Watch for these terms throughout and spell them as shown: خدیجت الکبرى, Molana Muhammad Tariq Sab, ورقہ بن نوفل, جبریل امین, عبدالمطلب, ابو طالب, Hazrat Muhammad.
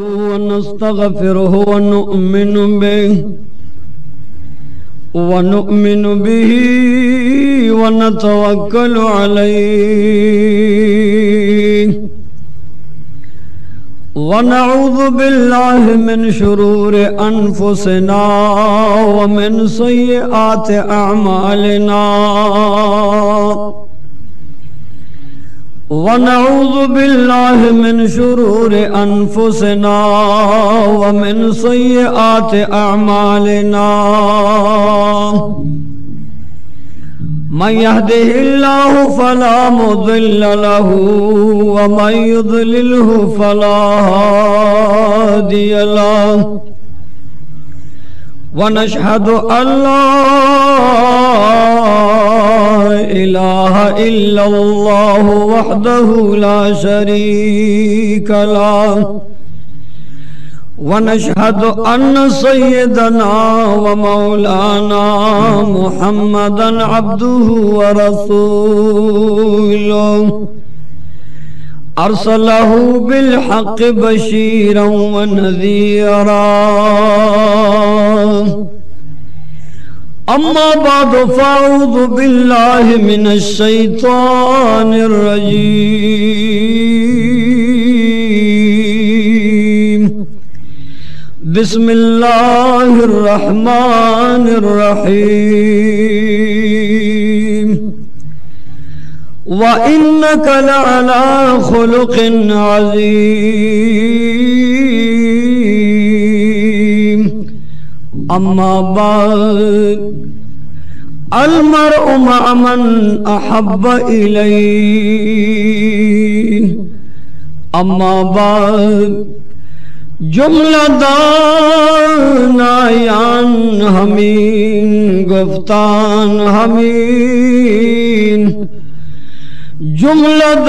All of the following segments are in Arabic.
ونستغفره ونؤمن به ونتوكل عليه ونعوذ بالله من شرور أنفسنا ومن سيئات أعمالنا ونعوذ بالله من شرور أنفسنا ومن سيئات أعمالنا من يهده الله فلا مضل له ومن يضلله فلا هادي له ونشهد أن لا إله إلا الله وحده لا شريك له ونشهد أن سيدنا ومولانا محمدًا عبده ورسوله أرسله بالحق بشيرًا ونذيرًا أما بعد فأعوذ بالله من الشيطان الرجيم بسم الله الرحمن الرحيم وإنك لعلى خلق عظيم أما بعد المرء مع من أحب إليه أما بعد جملة نايان همین گفتان همین جملة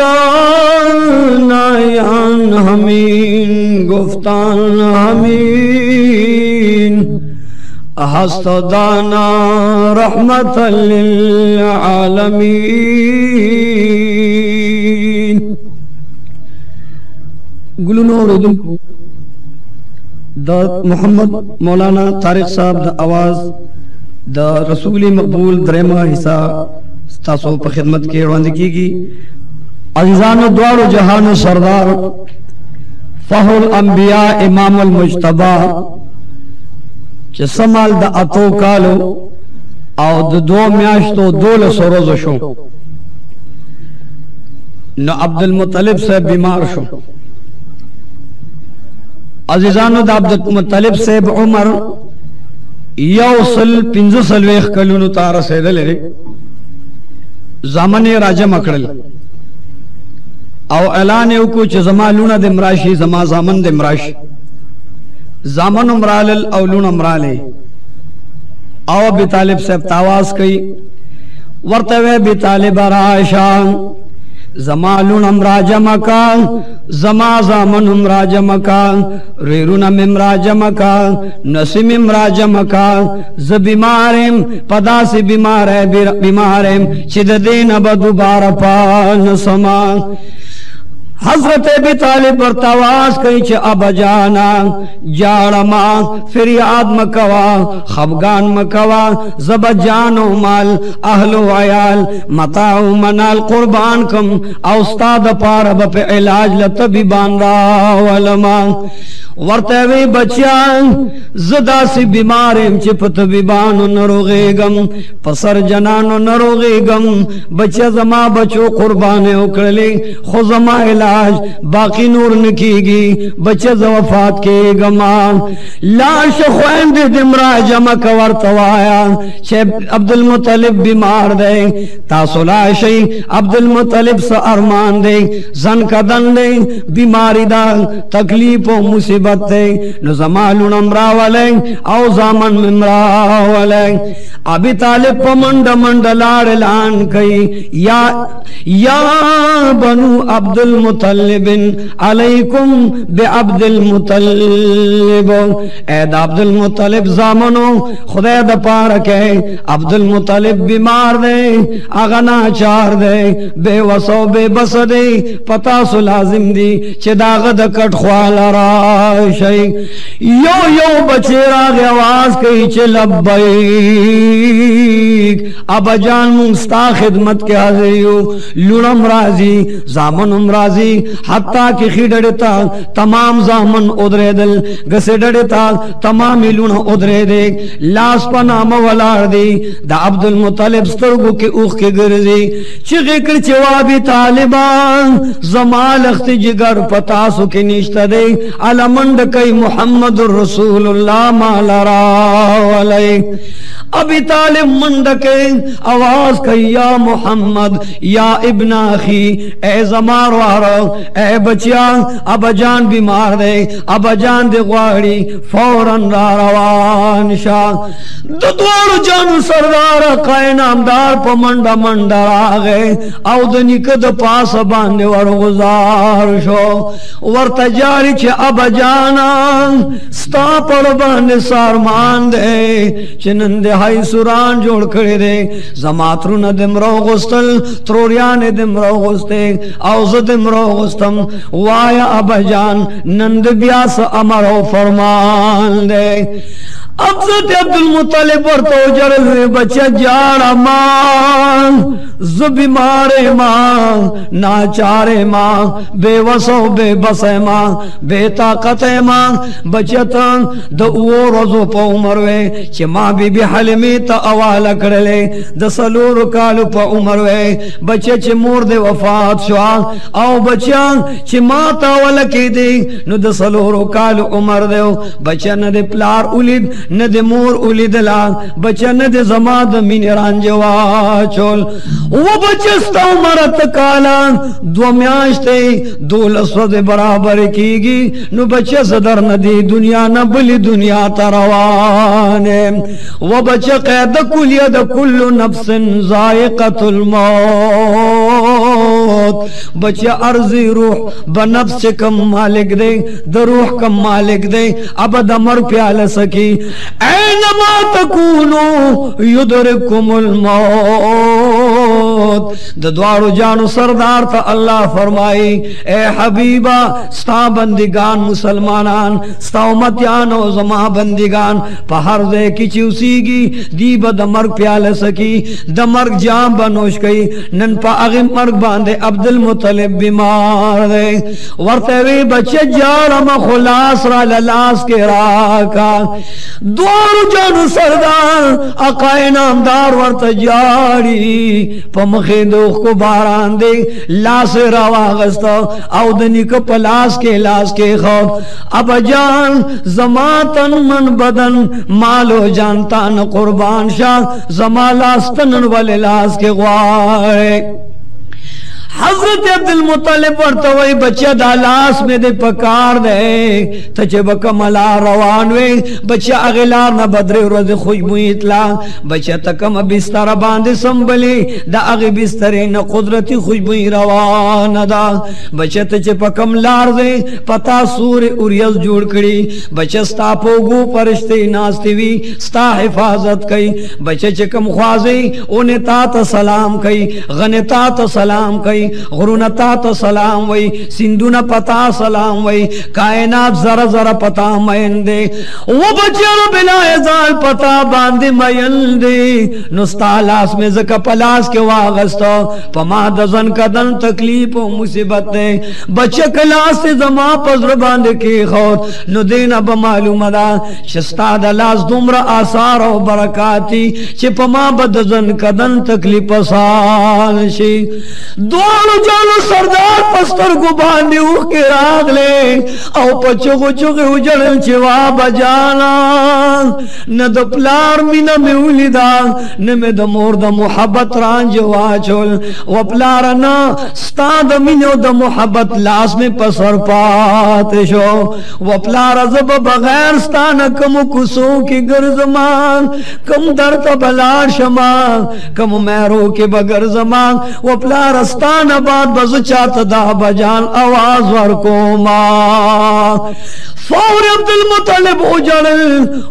نايان همین گفتان همین أحسدنا رحمة للعالمين قلنا ردنكم دا محمد مولانا طارق صاحب دا آواز دا رسول مقبول درما حصہ ستاسو پر خدمت کے روانده کی گی عزیزان دوار جہان سردار فخر الانبیاء امام المجتبی چه سمال دا اتو کالو او دا دو میاشتو دول سروزو شو نو عبدالمطلب سے بیمار شو عزیزانو دا عبدالمطلب سے عمر یو سل پنزو سلویخ کلونو تارا سیدل زمن راجہ مکڑل او اعلان اوکو چه زمالونا دا مراشی زما زامن دا مراشی زامن امرالل او لون امرالی او ابی طالب سے تاواز کی ورطوے بی طالب رائشان زمالون امراج مکان زما زامن امراج مکان ریرونم امراج مکان نسیم امراج مکان زبیمارم پدا سی بیمارم چید دین بدو بار پان سمان حضرت ابی طالب پر تواز کہیں چھے ابا جانا جارما فریاد مکوا خفگان مکوا زبا جانو مال اہل و عیال مطاعو منال قربان کم اوستاد پارب پہ علاج لطبی باندھا والما ورطوی بچیان زدہ سی بیماریم چھے پتبی بانو نروغی گم پسر جنانو نروغی گم بچی زما بچو قربانے اکڑلی خوزما علاج باقی نور نکی گی بچے زوفات کے گمان لاش خویند دمرا جمع ورطوایا چھے عبدالمطلب بیمار دے تاسو لاشی عبدالمطلب سا ارمان دے زن کدن دے بیماری دا تکلیف و مصیبت دے نزمالون امراولے او زامن امراولے ابی طالب پا مند مند لارلان کئی یا بنو عبدالمطلب علیکم بے عبدالمطلب اید عبدالمطلب زامنو خدای دا پارکے عبدالمطلب بیمار دے اغنا چار دے بے وسو بے بس دے پتاسو لازم دی چے داغ دا کٹ خوال را شریک یو یو بچے راغ آواز کہی چھے لبیک ابا جان مونستا خدمت کے حاضریو لنم راضی زامنم راضی حتی کی خیڈڑ تا تمام زامن ادرے دل گسیڈڑ تا تمامی لن ادرے دیکھ لاس پا نام والار دی دا عبد المطلب سترگو کے اوخ کے گرزی چگے کرچے وابی طالبان زمال اخت جگر پتاسو کے نشتہ دیکھ علمند کئی محمد الرسول اللہ مالا راو علیہ ابی طالب مندکیں آواز کہ یا محمد یا ابن آخی اے زمار وارغ اے بچیان ابا جان بیمار دے ابا جان دے غواری فوراً را روان شاہ دوارو جانو سردار قائن امدار پا مندہ مندہ راغے او دنک دا پاس باندے ورغزار شو ورتجاری چھے ابا جانا ستا پڑ باندے سارمان دے چنن دے ہائی سوران جوڑ کرے دے زماترون دم رو غستل تروریان دم رو غستے اوز دم رو غستم وایا ابا جان نند بیاس امر و فرمان دے حضرت عبد المطلب ورطو جرز بچہ جارا ماں زبی مارے ماں ناچارے ماں بے وسو بے بسے ماں بے طاقتے ماں بچہ تا دعو رضو پا عمروے چھ ماں بی بی حلمی تا اوالا کرلے دسلور کالو پا عمروے بچہ چھ مور دے وفات شوا او بچہ چھ ماں تا ولکی دی نو دسلور کالو عمر دے بچہ ندے پلار اولید ندے مور اولی دلان بچہ ندے زماد مین رانجوا چول وہ بچستا عمرت کالان دو میاشتے دولس وز برابر کی گی نو بچہ صدر ندی دنیا نبلی دنیا تروانے وہ بچہ قید کل ید کل نفس زائقت الموت بچہ عرضی روح بنفس کم مالک دے دروح کم مالک دے ابدا مر پیال سکی اینما تکونو یدرکم الموت دوارو جانو سردار تا اللہ فرمائی اے حبیبہ ستا بندگان مسلمانان ستا امتیان و زما بندگان پا ہر دے کی چیوسی گی دیبا دمرگ پیال سکی دمرگ جان بنوش گئی نن پا اغم مرگ باندے عبد المطلب بیمار دے ورطوی بچے جارم خلاص را للاس کے راکا دوارو جانو سردار اقائن امدار ورط جاری پا مخید اوخ کو باران دے لاس رواغستا او دنی کو پلاس کے لاس کے خواب ابا جان زماتن من بدن مالو جانتان قربان شاہ زمالاستن والے لاس کے غوارے حضرت عبد المطلب ورطوئی بچہ دا لاس میں دے پکار دے تجھب کملا روانوے بچہ اغلار نا بدرے رضی خوشبوئی اطلاع بچہ تکم بستر باندے سنبلے دا اغی بسترے نا قدرتی خوشبوئی روان دا بچہ تجھب کملار دے پتا سور اوریز جوڑ کری بچہ ستا پوگو پرشتے ناستیوی ستا حفاظت کئی بچہ چکم خوازے انہیں تا تا سلام کئی غنے تا تا سلام کئی غرونتا تا سلام وی سندون پتا سلام وی کائنات زر زر پتا مین دے وہ بچر بلا ازال پتا باند مین دے نستا لاس میں زکا پلاس کے واغستا پما دزن کدن تکلیف و مصیبت دے بچک لاس زما پزر باند کی خود نو دینا بمعلوم دا شستا دا لاس دمر آثار و برکاتی چھ پما بدزن کدن تکلیف سال شی دوارو جانو سردار پستر کو باندے اوخ کے راگ لے او پچھو چگے اجڑل چواب جانا ند پلار مینہ میں اولیدہ نمید مور دا محبت رانجوا چول و پلارنا ستا دا مینہ دا محبت لاس میں پسر پاتے شو و پلار زب بغیر ستانا کم کسو کی گرزمان کم درد بلار شمان کم میرو کی بگرزمان و پلار ستان دین آباد بز چات دہ بجان آواز ورکوما فور عبد المطلب اجڑ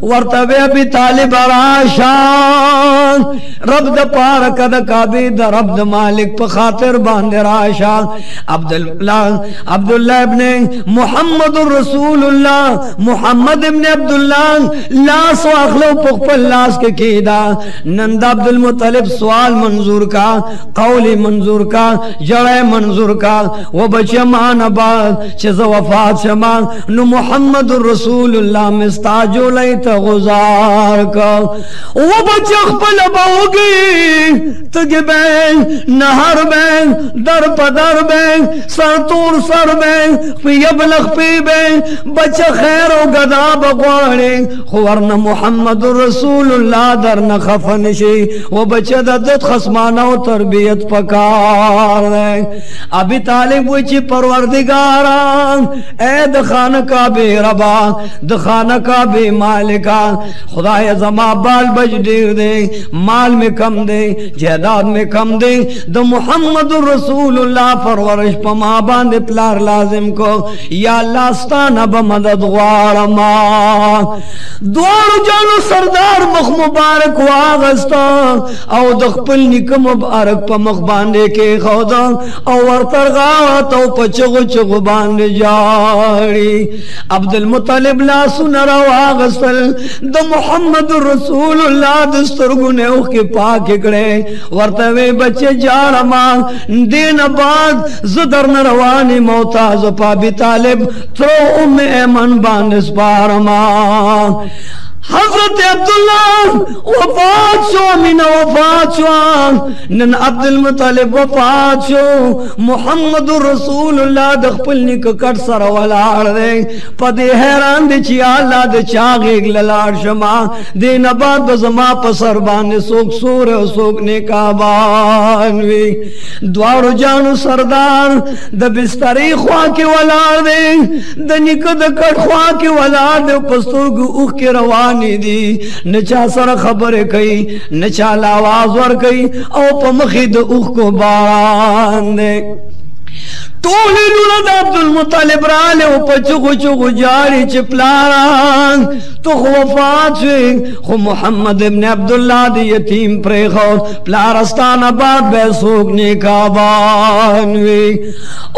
ورتبے بھی طالب راشان رب د پارک د کعبے د رب د مالک په خاطر باندې راشان عبد الله ابن محمد رسول الله محمد ابن عبد الله لاس واخلو په خپل لاس کې کیدا نند عبد المطلب سوال منظور کا قول منظور کا جڑے منظور کا و بچمان آباد چیز وفات شمان نو محمد رسول اللہ مستاجو لیتا غزار کا وہ بچخ پل باوگی تگ بین نہر بین در پدر بین سر تور سر بین یبلغ پی بین بچہ خیر و گدا بگوارے خورن محمد رسول اللہ در نخفنشی وہ بچہ ددت خصمانہ و تربیت پکار دیں ابی طالب وچی پروردگاران اید خانکہ بے ربا دخانہ کا بے مالکہ خدای زما بال بج دیر دے مال میں کم دے جہداد میں کم دے دو محمد الرسول اللہ فرورش پا ما باند پلار لازم کو یا اللہ ستانہ بمدد غارما دوار جانو سردار مخ مبارک واغستا او دخپل نک مبارک پا مخ باندے کے خودا او ورطر غاوات او پچغو چغو باندے جاری عبد المطلب لا سنر واغسل دا محمد رسول اللہ دسترگنے اوخ کے پاک اکڑے ورطوے بچے جارمان دین آباد زدر نروانی موتاز پابی طالب ترو ام ایمن باندس پارمان حضرت عبداللہ وفات شو من وفات شو نن عبد المطلب وفات شو محمد رسول اللہ دخپل نککٹ سر والار دے پدے حیران دے چی اللہ دے چاگیگ للار شما دے نباد بزما پسر بانے سوک سور سوک نکابان وی دوار جانو سردار دبستری خواہ کے والار دے دنکدکٹ خواہ کے والار دے پسترگ اوخ کے روان نچا سر خبر کئی نچا لاواز ور کئی او پا مخید اوخ کو باران دے تولی لولد عبد المطلب رالے اوپا چگو چگو جاری چپلاران تو خوفات شوئے خو محمد ابن عبداللہ دی یتیم پری خود پلارستان آباد بے سوکنے کابانوی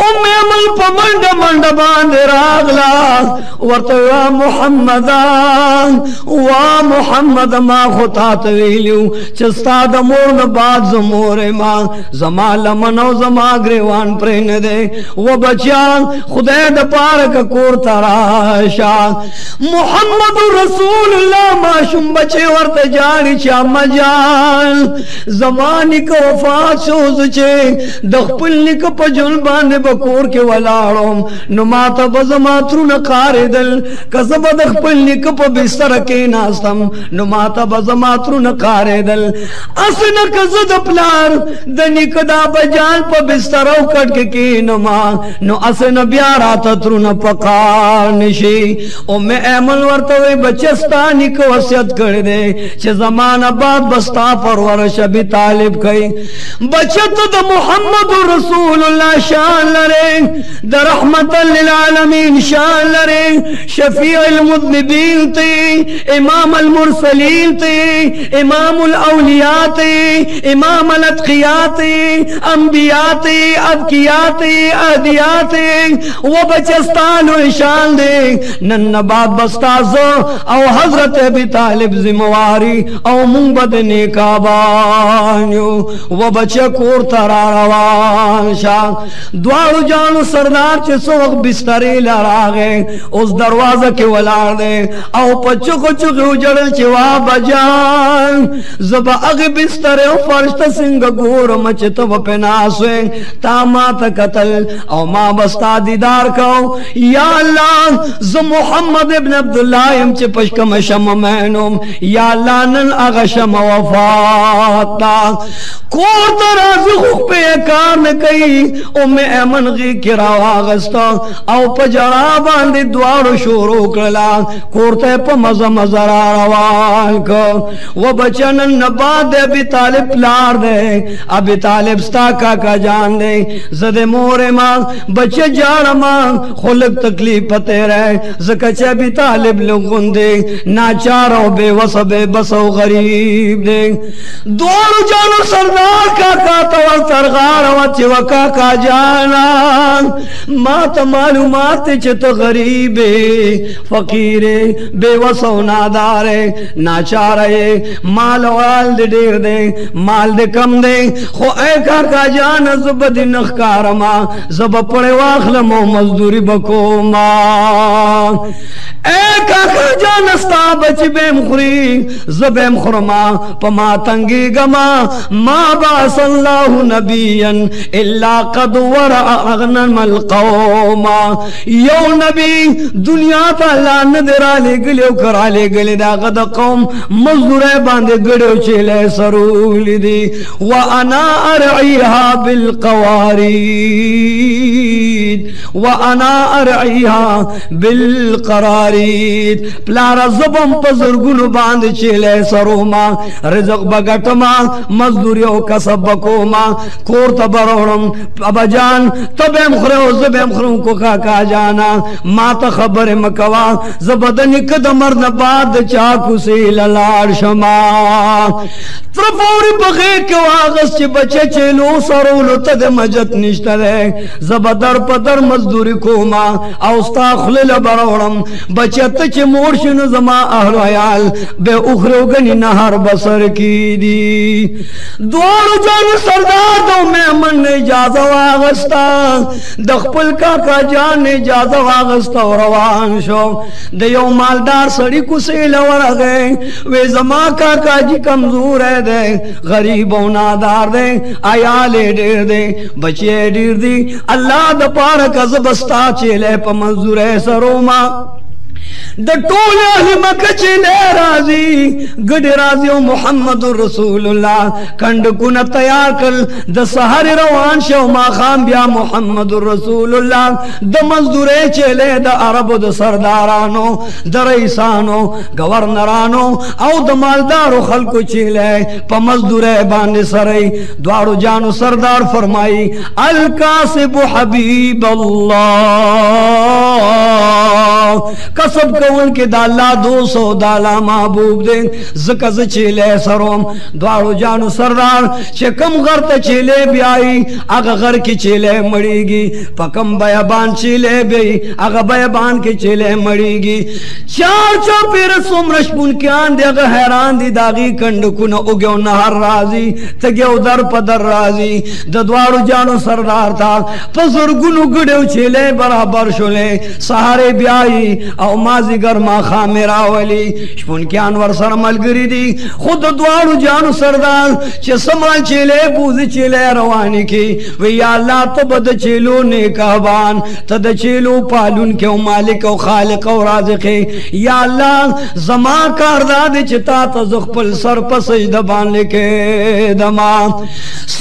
ام عمل پا مند مند باند راغلا ورطویا محمدان وا محمد ما خطا تویلیو چستا دا مورن باد زمور ما زمان لمنو زمان گریوان پرین دے و بچیان خدای دا پارک کور تراشا محمد رسول اللہ معشوم بچے ورد جانی چا مجان زمانی کا وفات شوز چے دخپلنی کا پجل باندے بکور کے والارم نماتا بزماترون قاردل کسب دخپلنی کا پبسترکی ناستم نماتا بزماترون قاردل اسنا کزد پلار دنی کدا بجان پبسترو کٹ کے نو اسن بیاراتا ترون پکار نشی ام ایمن ورطوی بچستانی کو وسیعت کردے چھ زمان آباد بستا پرورش بھی طالب کئی بچت دا محمد رسول اللہ شان لرے دا رحمت للعالمین شان لرے شفیع المذنبین تی امام المرسلین تی امام الاولیاء تی امام الاتقیاء تی انبیاء تی ابکیاء وہ بچستان و اشان دیں نن نباد بستازو او حضرت ابی طالب زمواری او منبد نکابانیو وہ بچے کور تراروان شاہ دوارو جانو سردار چے سوق بستری لراغے اس دروازہ کے والار دیں او پچو کچو کیو جڑل چے وابا جان زبا اگی بستری و فرشت سنگ گور مچے تو پناسویں تا ماتا قتل او ما بستا دیدار کو یا اللہ زم محمد ابن عبداللہ ام چی پشکم شم مینم یا اللہ نن اغشم وفاتا کور ترازی خوک پہ کار نکی ام ایمن غی کراو آغستا او پا جرابان دی دوار شروع کرلا کور تے پا مزا مزرا روان کو و بچنن نباد دے بی طالب لار دے ابی طالب ستا کاکا جان دے زد مور ماں بچے جار ماں خلق تکلیف پتے رہے زکچے بی طالب لگن دے ناچارو بے وصب بسو غریب دے دور جانو سردار کاکا تور ترغار وچی وکاکا جانا ماں تا معلومات چت غریب فقیر بے وصو نادار ناچارے مال وال دے دیر دے مال دے کم دے خو اے کاکا جان زب دی نخکارما زب پڑے واخلم و مزدوری بکوما اے کاکا جان استا بچ بیم خوری زب بیم خورما پا ما تنگی گما ما باس اللہ نبیا اللہ قد ورع اغنم القوما یو نبی دنیا تا اللہ ندرہ لے گلیو کرا لے گلی دا غد قوم مزدورے باندے گڑیو چیلے سرولی دی وَأَنَا أَرْعِيهَا بِالْقَوَارِيد وَأَنَا أَرْعِيهَا بِالْقَرَارِيد پلارا زبم پزرگنو باند چیلے سروما رزق بگٹما مزدوریو کسب بکوما کورت برورم ابا جان تبیم خریو زبیم خریو کو کھاکا جانا ما تا خبر مکوا زبدنی کدمر نباد چاکو سی للار شما ترفوری بغیر کے واغس چی بچے چیلو سرولو تد مجد نشتہ دے زبدر پدر مزدوری کوما اوستا خلل برورم بچے تچی مورشن زما اہل ویال بے اخرو گنی نہر بسر کی دی دوار جان سردار دو میمن اجازہ واغستا دخپل کاکا جان اجازہ واغستا روان شو دیو مالدار سڑی کسی لورا گئے وی زما کاکا جی کمزور ہے دے غریب و نادار دے آیا لے دیر دے بچے دیر دی اللہ دا پارک از بستا چیلے پا منظور ہے سروما دا ٹولے اہل مکہ چلے راضی گڑ راضی و محمد الرسول اللہ کندکون تیار کل دا سہر روان شو ما خام بیا محمد الرسول اللہ دا مزدورے چلے دا عرب دا سردارانو دا رئیسانو گورنرانو او دا مالدارو خلقو چلے پا مزدورے باندے سرے دوارو جانو سردار فرمائی الکاسب حبیب اللہ قسم کون کے دا اللہ دو سو دا اللہ محبوب دیں زکز چیلے سروم دوارو جانو سردار چکم غر تا چیلے بھی آئی اگا غر کی چیلے مڑی گی پکم بیابان چیلے بھی اگا بیابان کی چیلے مڑی گی چار چار پیر سمرش پنکیان دے اگا حیران دی داغی کندکون اگیو نہر رازی تگیو در پدر رازی دا دوارو جانو سردار تا پزرگنو گڑیو چیلے برابر شلے سہارے بھی آئی او مازی گرما خامی راولی شپون کیان ورسر ملگری دی خود دوارو جانو سردان چه سمران چیلے بوزی چیلے روانی کی وی اللہ تب دا چیلو نیکہبان تا دا چیلو پالون کے و مالک و خالق و رازقی یا اللہ زمان کاردہ دی چه تا تا زخپل سر پس اجدبان لکے دمان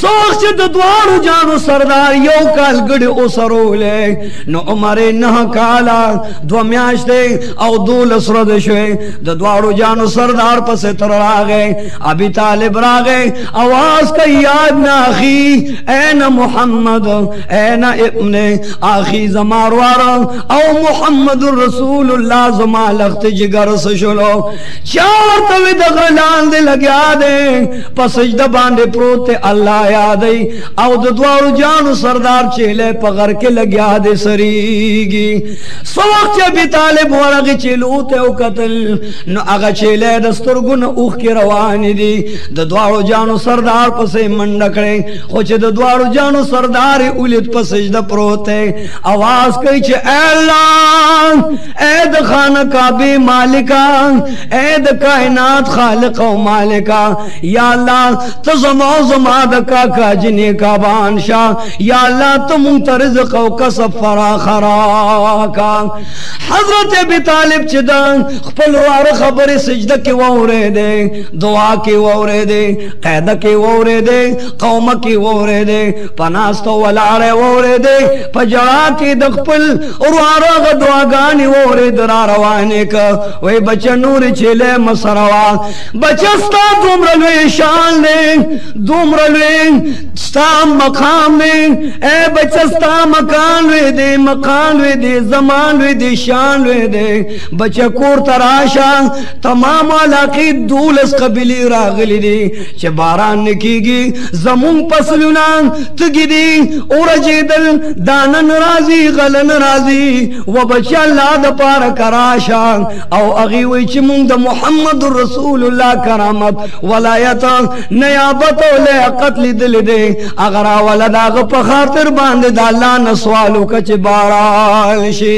سوخ چه دا دوارو جانو سردان یو کال گڑی او سرو لے نو عمر نہ کالا دو میاش دے او دول اسرد شوئے دا دوارو جانو سردار پس تر را گئے ابی طالب را گئے آواز کا یاد نا اخی این محمد این ابن آخی زماروارا او محمد الرسول اللہ زمان لخت جگر سشلو چار توی دا غلان دے لگیا دے پس اجدہ باندے پروتے اللہ یادے او دا دوارو جانو سردار چیلے پغر کے لگیا دے سریگی سوق چبی ابی طالب ورغی چیلو تیو قتل نو اغا چیلے دسترگن اوخ کی روانی دی دوارو جانو سردار پسے مندکڑے خوچے دوارو جانو سردار اولید پسیج دا پروتے آواز کئی چھے اے اللہ اے دا خانہ کعبی مالکا اے دا کائنات خالق و مالکا یا اللہ تزمو زمادہ کا کاجنی کا بانشا یا اللہ تمون ترزق و کسب فراخراکا حضرت ابی طالب چدن خپل وار خبر سجدہ کی وورے دے دعا کی وورے دے قیدہ کی وورے دے قومہ کی وورے دے پناستو والعرے وورے دے پجڑا کی دخپل وارا غدواغانی وورے درا روانے کا وی بچہ نور چلے مسروا بچستا دومرلوی شان لیں دومرلوی ستا مقام لیں اے بچستا مکان لوی دے مکان لوی دے زمان لوی دے شان لوی دے بچہ کور تراشا تمام علاقی دولس قبلی راغلی دی چھ باران نکی گی زمون پسلونا تگی دی اور جیدل دانن رازی غلن رازی و بچہ اللہ دا پار کراشا او اغیوی چھ مون دا محمد رسول اللہ کرامت ولایتا نیابتا لیاقت لی دل دی اگر آوالا دا غپا خاطر باند دا اللہ نسوالو کچھ باران شی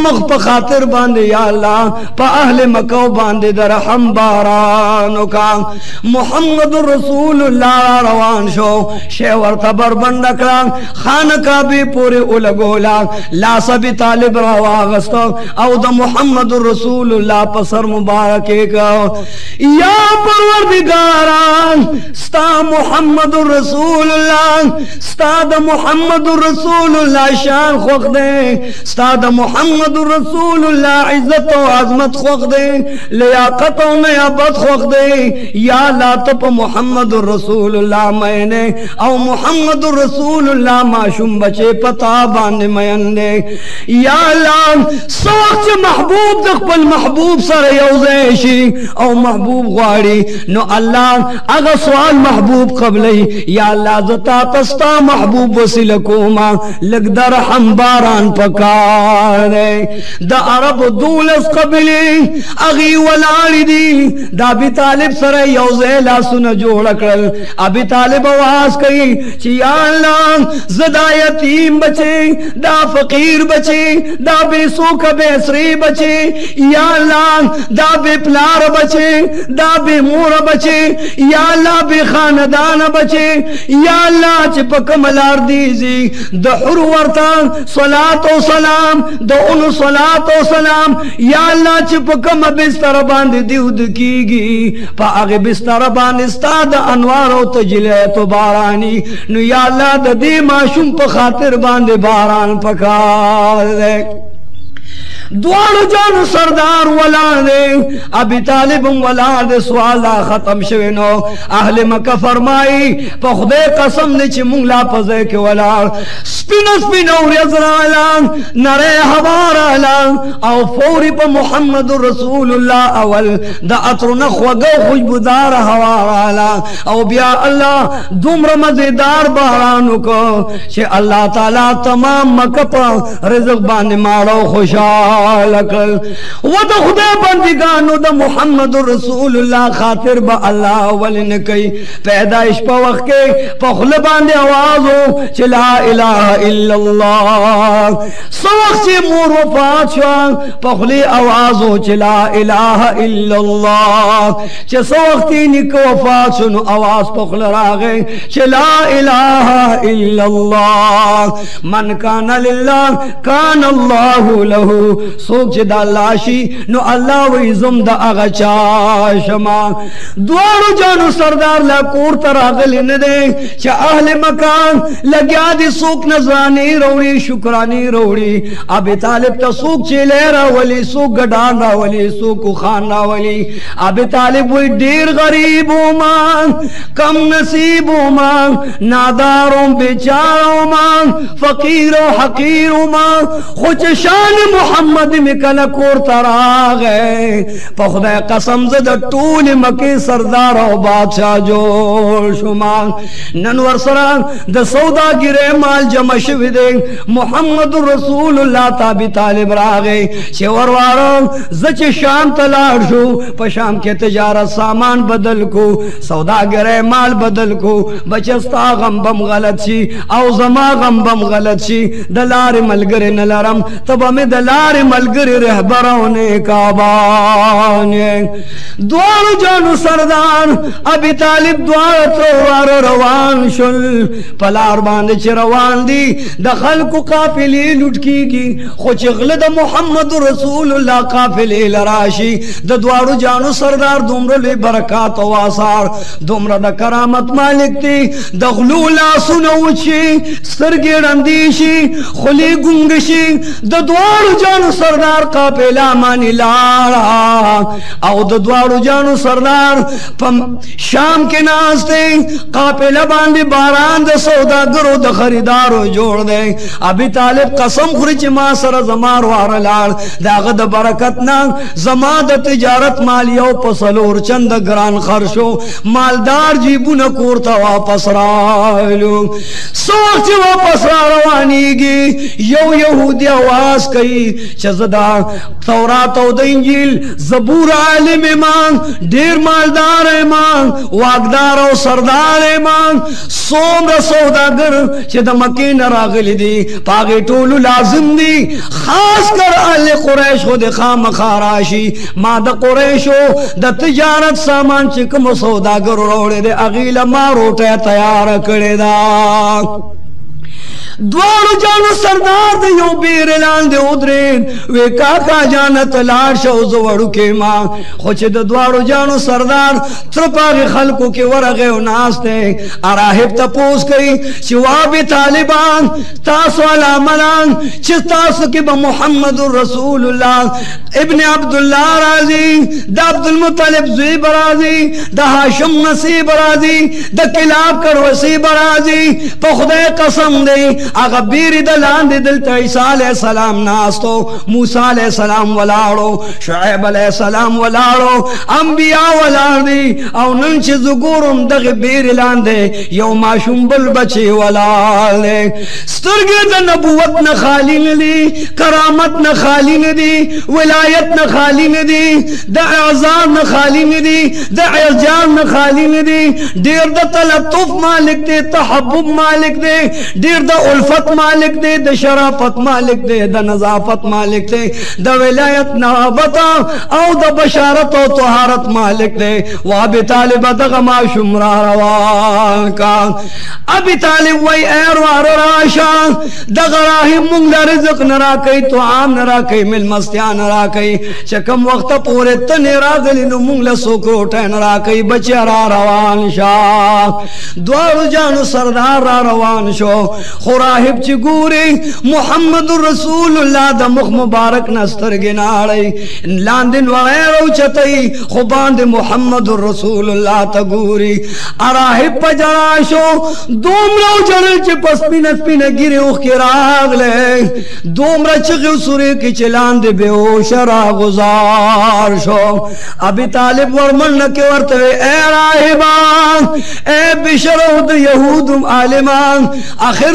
مخ پا خاطر باندی یا اللہ پا اہل مکو باندی در ہم بارانو کا محمد رسول اللہ روان شو شیور تبر بندکران خانکا بھی پوری اولگولا لاسا بھی طالب رواغستو او دا محمد رسول اللہ پسر مبارکی کاؤ یا پروردگاران ستا محمد رسول اللہ ستا دا محمد رسول اللہ شان خوخ دیں ستا دا محمد رسول اللہ عزت و عظمت خوخ دیں لیاقت و نیابت خوخ دیں یا لا تپ محمد رسول اللہ مینے او محمد رسول اللہ معشوم بچے پتا باندے مینے یا اللہ سوقت محبوب دقبل محبوب سر یوزیشی او محبوب غاری نو اللہ اگا سوال محبوب قبلی یا اللہ زتا تستا محبوب وسیلکوما لگ در ہم باران پکار دے دا عرب دولس قبلی اگی والاری دی دا ابی طالب سر یوزے لاسن جوڑ کرل ابی طالب آواز کئی چی یا اللہ زدا یتیم بچے دا فقیر بچے دا بے سوک بے سری بچے یا اللہ دا بے پلار بچے دا بے مور بچے یا اللہ بے خاندان بچے یا اللہ چپک ملار دیزی دا حرورتان صلاة و سلام دا انو صلاة و سلام یا اللہ چپک مبستر باند دیود کی گی پا اغی بستر باند استاد انوار و تجلیت و بارانی نو یا اللہ دا دی معشوم پا خاطر باند باران پکار دے دوارو جانو سردار والا دے ابی طالبم والا دے سوالا ختم شوینو اہل مکہ فرمائی پا خدے قسم دے چی مونگلا پزے کے والا سپینو سپینو ریزرالا نرے حوارالا او فوری پا محمد رسول اللہ اول دا عطر نخوگو خوشبودار حوارالا او بیا اللہ دومر مزیدار بارانو کو چی اللہ تعالی تمام مکہ پا رزق بانے مارو خوشا و دا خدا بندگانو دا محمد رسول اللہ خاطر با اللہ اولن کئی پیدایش پا وقت کے پا خلبان آوازو چی لا الہ الا اللہ سو وقت چی مور وفات شوان پا خلی آوازو چی لا الہ الا اللہ چی سو وقتی نکو وفات شنو آواز پا خل راغے چی لا الہ الا اللہ من کان للہ کان اللہ لہو سوک چی دا اللہ شی نو اللہ وی زم دا اغا چاشما دوارو جانو سردار لکور تراغل اندے چا اہل مکان لگیا دی سوک نظرانی روڑی شکرانی روڑی ابی طالب تا سوک چی لے راولی سوک گڑان راولی سوک خان راولی ابی طالب وی دیر غریب اومان کم نصیب اومان ناداروں بیچاروں مان فقیر و حقیر اومان خوچ شان محمد مکل کور تراغ ہے پا خدا قسم زد طول مکی سردار و بادشاہ جوڑ شمان ننور سران دا سودا گرے مال جمع شوی دے محمد رسول اللہ تابی طالب راغے چورواروں زچ شام تلار شو پا شام کے تجارت سامان بدل کو سودا گرے مال بدل کو بچستا غمبم غلط شی او زما غمبم غلط شی دلار ملگر نلارم تبا میں دلار ملگر رہبرونے کعبانے دوار جانو سردان ابی طالب دوار تروار روان شل پلار باندے چھ روان دی دخل کو قافلے لٹکی کی خوچ غلد محمد رسول اللہ قافلے لراشی دوارو جانو سردار دمرو لے برکات و آثار دمرو دا کرامت مالک تی دغلو لاسنو چی سرگیرن دیشی خلی گنگشی دوارو جانو سردار قافلہ مانی لارا او دوارو جانو سردار شام کے ناس تے قافلہ باندے باران دا سودا گرو دا خریدارو جوڑ دے ابی طالب قسم خوری چی ما سر زمار وارا لار دا غد برکت نا زمان دا تجارت مالیو پسلور چند گران خرشو مالدار جیبو نکورتا واپس رالو سوک چی واپس را روانی گی یو یہودی آواز کئی چزدہ تورات او دا انجیل زبور عالم ایمان دیر مالدار ایمان واقدار او سردار ایمان سوم را سوداگر چی دا مکین راغل دی پاگی طولو لازم دی خاص کر اہل قریش خود خام خاراشی ما دا قریشو دا تجارت سامان چکم سوداگر روڑے دے اغیل ما روٹے تیار کرے دا دوارو جانو سردار دے یو بیر لان دے ادرین وی کاکا جانا تلار شوز وڑوکی ماں خوچ دے دوارو جانو سردار ترپاگی خلقو کی ورغے و ناس دے اراہب تا پوس کئی چوابی طالبان تاسو علاملان چی تاسو کی با محمد رسول اللہ ابن عبداللہ راضی دا عبدالمطلب زیب راضی دا حاشم نصیب راضی دا کلاب کر وصیب راضی پا خدا قسم دے آقا بیری دلان دی دلتا عیسیٰ علیہ السلام ناستو موسیٰ علیہ السلام ولارو شعیب علیہ السلام ولارو انبیاء ولار دی او ننچ زگورم دغی بیری لان دی یو ماشون بلبچی ولار دی سترگی دا نبوت نخالی ندی کرامت نخالی ندی ولایت نخالی ندی دا اعزار نخالی ندی دا اعجام نخالی ندی دیر دا تلطف مالک دی تحبب مالک دی دیر دا الفت مالک دے دا شرافت مالک دے دا نظافت مالک دے دا ولایت نحابتا او دا بشارت و طہارت مالک دے و ابی طالب دا غما شمرہ روان کا ابی طالب وی ایروار راشان دا غراہی مونگ دا رزق نرا کئی تو عام نرا کئی مل مستیان نرا کئی چکم وقت پورے تن راگلی نمونگ لسو کروٹے نرا کئی بچے را روان شاہ دوارو جانو سردار را روان شو خوراہب چی گوری محمد رسول اللہ دا مخ مبارک نستر گناری لاندن وغیر او چتی خوباند محمد رسول اللہ تا گوری اراہب پا جراشو دومرا جرل چی پس پینت پین گیری اوخ کی راغ لے دومرا چگیو سوری کی چلاند بے اوش را گزار شو ابی طالب ورمن نکی ورطوے اے راہبان اے بشرود یہودم عالمان آخر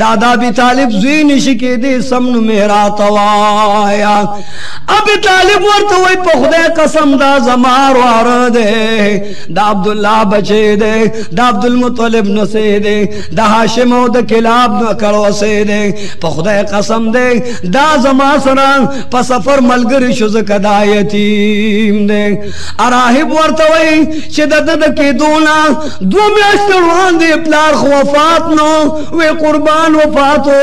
دادا بھی طالب زوی نشکی دی سمن میرا توایا اب طالب ورطوئی پخدے قسم دا زمار وارد دا عبداللہ بچے دے دا عبدالمطلب نسے دے دا حاشم و دا کلاب نکرو سے دے پخدے قسم دے دا زمار سران پسفر ملگر شزک دا یتیم دے اراہب ورطوئی شدد دا کی دونا دو میاشتروان دے پلار خوفات نو وی قربان وفاتو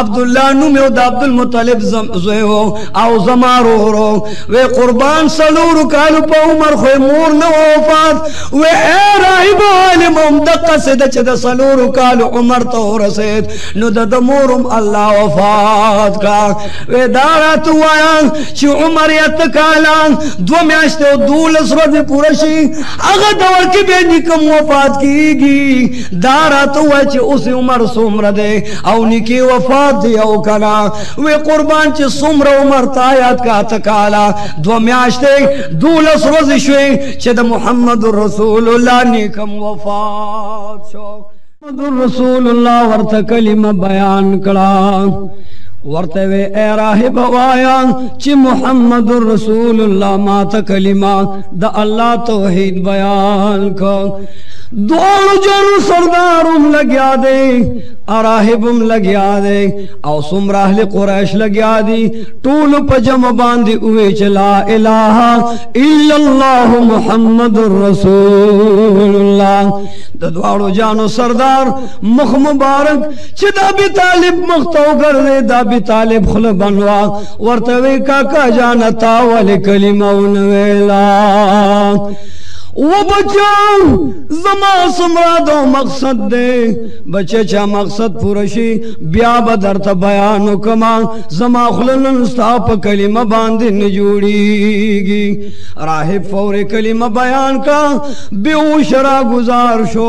عبداللہ نمیو دا عبدالمطلب زوئے ہو او زمارو رو وی قربان سلورو کالو پا عمر خوی مور نو وفات وی اے راہب عالم امدقا سیدہ چھ دا سلورو کالو عمر تو رسید نو دا دمورم اللہ وفات کا وی دارا تو آیان چھ عمر یتکالان دو میاشتے دولس رد پورشی اگر دور کی بے نکم وفات کی گی دارا تو ہے چھ اسی عمر سمر دے او نکی وفات دے او کنا وی قربان چھ سمر عمر تایات کا تکالا دو میاشتے دولس روز شوی چھ دا محمد الرسول اللہ نکم وفات شو محمد الرسول اللہ ورت کلمہ بیان کلا ورتوے اے راہب وایا چی محمد الرسول اللہ ماتا کلمہ دا اللہ توحید بیان کو دوڑ جرو سردارم لگیا دے اراہبم لگیا دے او سمراہل قریش لگیا دی طول پجم باندی اوے چلا الہا الا اللہ محمد الرسول اللہ دوڑ جانو سردار مخ مبارک چی دا بی طالب مختو کر دے دا بی طالب خل بنوا ورتوے کاکا جانتا والی کلمہ انویلا وہ بچہ زمان سمراد و مقصد دے بچے چا مقصد پورشی بیابا در تا بیانو کمان زمان خلنن ستاپ کلمہ باندن جوڑی گی راہب فور کلمہ بیان کا بیو شرا گزار شو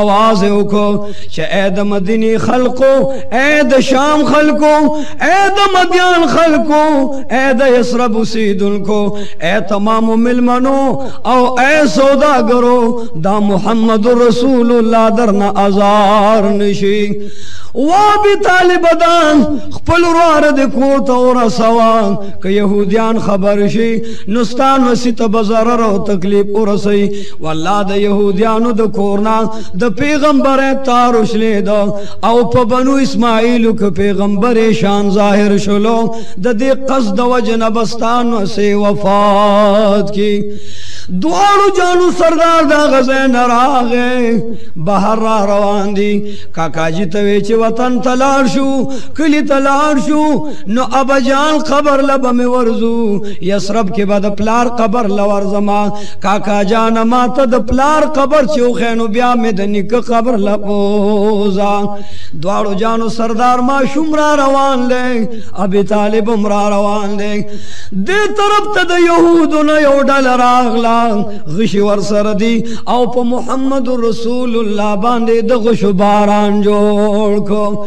آواز اوکو چا اید مدینی خلقو اید شام خلقو اید مدیان خلقو اید اسرب اسیدن کو اید تمام ملمنو او اید سودا گرو دا محمد الرسول اللہ درن ازار نشی وابی طالبدان خپل روارد کورتا اور سوان کہ یہودیان خبر شی نستان وسی تب ضرر و تکلیف اور سی واللہ دا یہودیانو دا کورنا دا پیغمبر تارش لی دا او پا بنو اسماعیلو که پیغمبر شان ظاہر شلو دا دی قصد وجنبستان وسی وفات کی دوارو جانو سردار دا غزین راغے بہر را روان دی کاکا جی تویچ وطن تلار شو کلی تلار شو نو ابا جان قبر لبا میں ورزو یسرب کے با دا پلار قبر لورزما کاکا جانا ما تا دا پلار قبر چو خینو بیا میں دا نک قبر لپوزا دوارو جانو سردار ما شم را روان لے ابی طالب امرا روان لے دے طرف تا دا یہودو نا یوڈا لراغلا غشی ورسر دی او پا محمد الرسول اللہ باندے دا غش باران جوڑ کو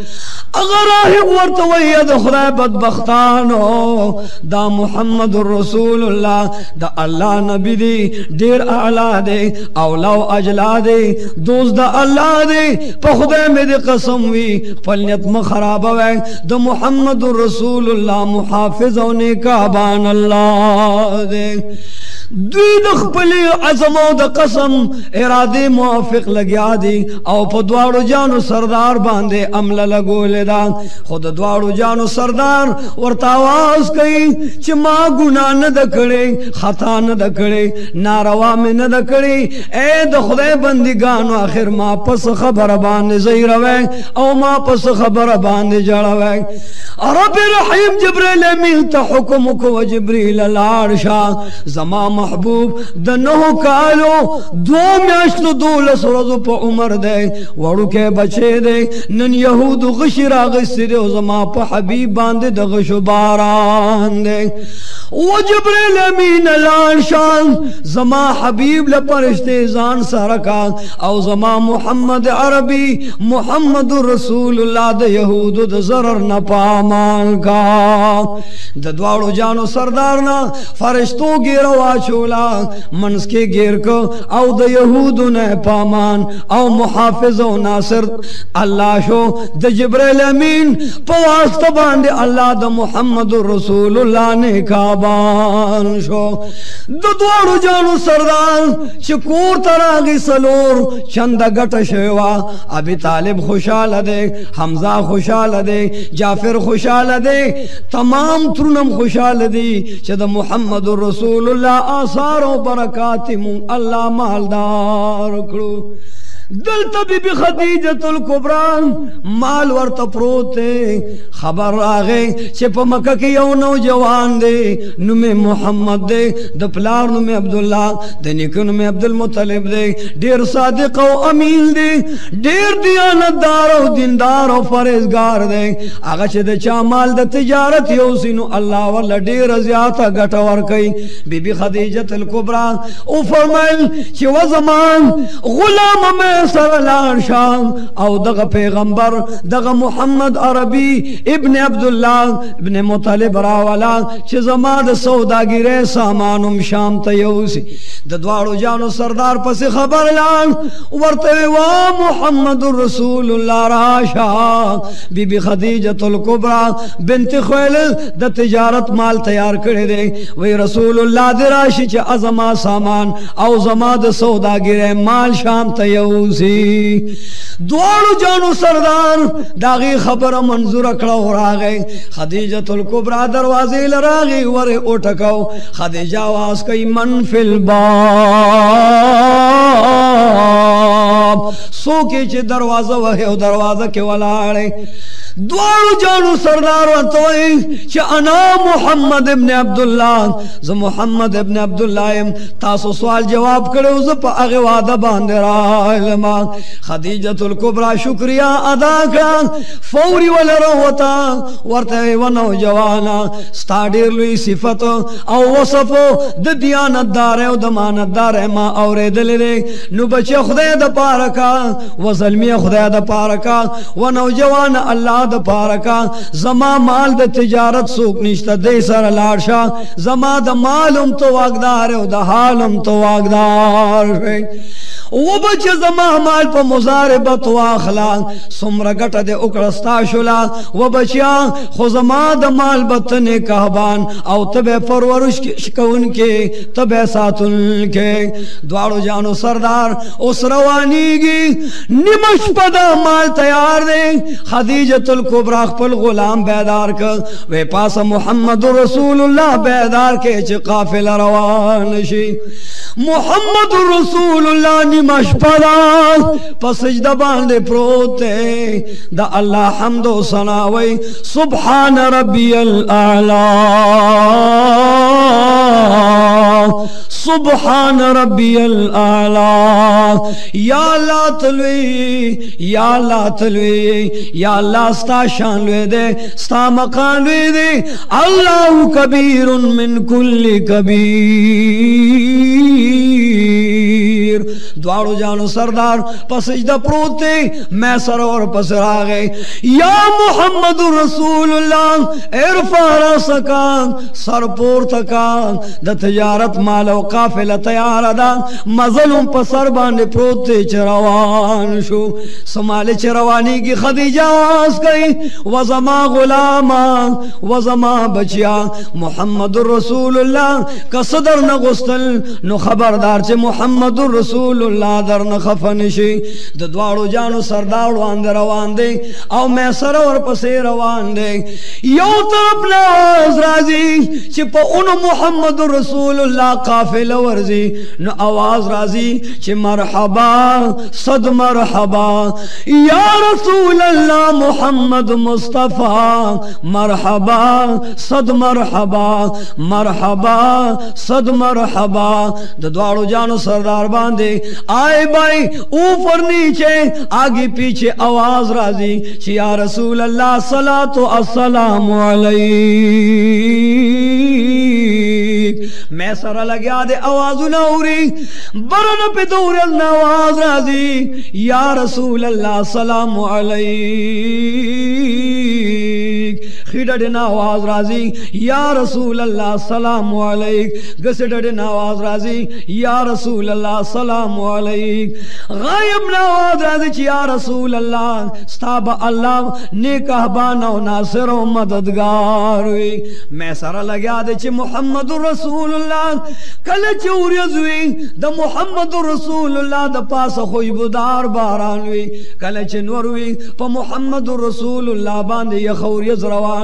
اگر راہب ورطوئی دا خدای بدبختانو دا محمد الرسول اللہ دا اللہ نبی دی دیر اعلا دے اولاو اجلا دے دوست دا اللہ دے پا خدای میں دی قسم وی فلنیت مخراب وی دا محمد الرسول اللہ محافظ و نکابان اللہ دے دوید اخپلی عظمو دا قسم ارادی موافق لگیا دی او پا دوارو جانو سردار باندے عمل لگو لیدان خود دوارو جانو سردار ورطاواز کئی چی ما گناہ ندکڑے خطا ندکڑے ناروا میں ندکڑے اے دا خدای بندگانو آخر ما پس خبر باندے زیروے او ما پس خبر باندے جڑوے رب رحیم جبریل امین تا حکمکو جبریل الارشا زمام محبوب دا نو کالو دو میاشتو دولس رضو پا عمر دے وڑو کے بچے دے نن یہودو غشی را غشی دے زمان پا حبیب باندے دا غشو باران دے و جبریل امین الان شان زمان حبیب لپرشتے زان سرکا او زمان محمد عربی محمد الرسول اللہ دا یہودو دا ضرر نپا مان کا دا دوارو جانو سردارنا فرشتو گی روا چو چولا منس کی گیر کو او دا یہودون پامان او محافظ و ناصر اللہ شو دا جبریل امین پواست باندے اللہ دا محمد رسول اللہ نے کعبان شو دا دوارو جانو سردان چکور تراغی سلور چند گٹ شوا ابی طالب خوشحال دے حمزہ خوشحال دے جعفر خوشحال دے تمام ترنم خوشحال دی چہ دا محمد رسول اللہ آثار و برکات مون اللہ مالدار کرو دلتا بی بی خدیجت الکبران مال ورت پروتے خبر آگے چپ مکہ کی یو نوجوان دے نمی محمد دے دپلار نمی عبداللہ دے نکو نمی عبدالمطلب دے دیر صادق و امین دے دیر دیانتدار و دندار و فریضگار دے آگا چھ دے چا مال دے تجارت یو سینو اللہ والا دیر زیادہ گٹا ورکی بی بی خدیجت الکبران او فرمائل چھ وزمان غلام میں سر لان شام او دغ پیغمبر دغ محمد عربی ابن عبداللہ ابن مطلب راولا چھ زمان سوداگیر سامانم شام تیوسی دوارو جانو سردار پس خبر لان ورطویوا محمد رسول اللہ راشا بی بی خدیجت الکبرى بنت خویلد دا تجارت مال تیار کردے وی رسول اللہ دراشی چھ ازما سامان او زمان سوداگیر مال شام تیوسی دوارو جانو سردار داغی خبر منظور اکڑا ہو را گئے خدیجت الکبرى دروازی لراغی ورے اٹھکو خدیجہ آواز کئی من فی الباب سو کے چھ دروازہ وہے و دروازہ کے والارے دوارو جانو سردار وطوئی چھ انا محمد ابن عبداللہ زم محمد ابن عبداللہ تاسو سوال جواب کرو زب اغی وعدہ باندے رائل خدیجت الکبرى شکریہ ادا کران فوری والروتا ورطوئی ونو جوانا ستاڑیر لوی صفت او وصفو د دیانت دارے و دمانت دارے ما اورے دلے نو بچے خدے دا پارکا و ظلمی خدے دا پارکا ونو جوانا اللہ دا پارکا زما مال دا تجارت سوک نشتا دے سر لارشا زما دا مالم تو واقدار ہے و دا حالم تو واقدار ہے و بچ زما مال پا مزاربت و آخلا سمرگٹ دے اکرستا شلا و بچیاں خو زما دا مال بطن کہبان او تب پرورش شکون کے تب ساتن کے دوارو جانو سردار اس روانی گی نمش پا دا مال تیار دے خدیجت الکبرى خپل غلام بیدار کر وی پاس محمد رسول اللہ بیدار کے چھ قافل روان شی محمد رسول اللہ نمش پدا پس سجدہ باندے پروتے دا اللہ حمد و ثناوی سبحان ربی الاعلی سبحان ربی الاعلی یا اللہ تلوی یا اللہ تلوی یا اللہ ستا شان لوی دے ستا مقام لوی دے اللہ کبیر من کل کبیر دوارو جانو سردار پس سجدہ پروتے میں سرور پس راغے یا محمد رسول اللہ ارفع راسکان سر پورتکان دا تجارت مال و قافل تیار دا مظلوم پس سر باندے پروتے چروان شو سمال چروانی کی خدیجہ آس گئی وزما غلاما وزما بچیا محمد رسول اللہ کصدر نغسطل نو خبردار چے محمد رسول اللہ در نخفنشی دوارو جانو سردار روان دے او میں سر اور پسے روان دے یو طرف ناز رازی چے پا انو محمد رسول اللہ قافل ورزی نو آواز رازی چے مرحبا صد مرحبا یا رسول اللہ محمد مصطفیٰ مرحبا صد مرحبا مرحبا صد مرحبا دوارو جانو سردار باندے آئے بائی اوپر نیچے آگے پیچھے آواز راضی چی یا رسول اللہ صلاة و السلام علیہ میں سارا لگیا دے آوازو نہ ہو رہی برن پہ دور اللہ آواز راضی یا رسول اللہ سلام علیک خیڑا دے ناواز راضی یا رسول اللہ سلام علیک گسڑا دے ناواز راضی یا رسول اللہ سلام علیک غائب ناواز راضی چی یا رسول اللہ ستاب اللہ نیکہ بانا و ناصر و مددگار ہوئی میں سارا لگیا دے چی محمد رسول اللہ کلچ اوریزوی دا محمد رسول اللہ دا پاس خوشبودار بارانوی کلچ نوروی پا محمد رسول اللہ باندے یخ اوریز روانی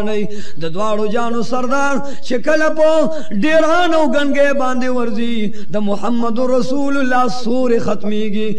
دا دوارو جانو سردار شکل پا دیرانو گنگے باندے ورزی دا محمد رسول اللہ سور ختمی گی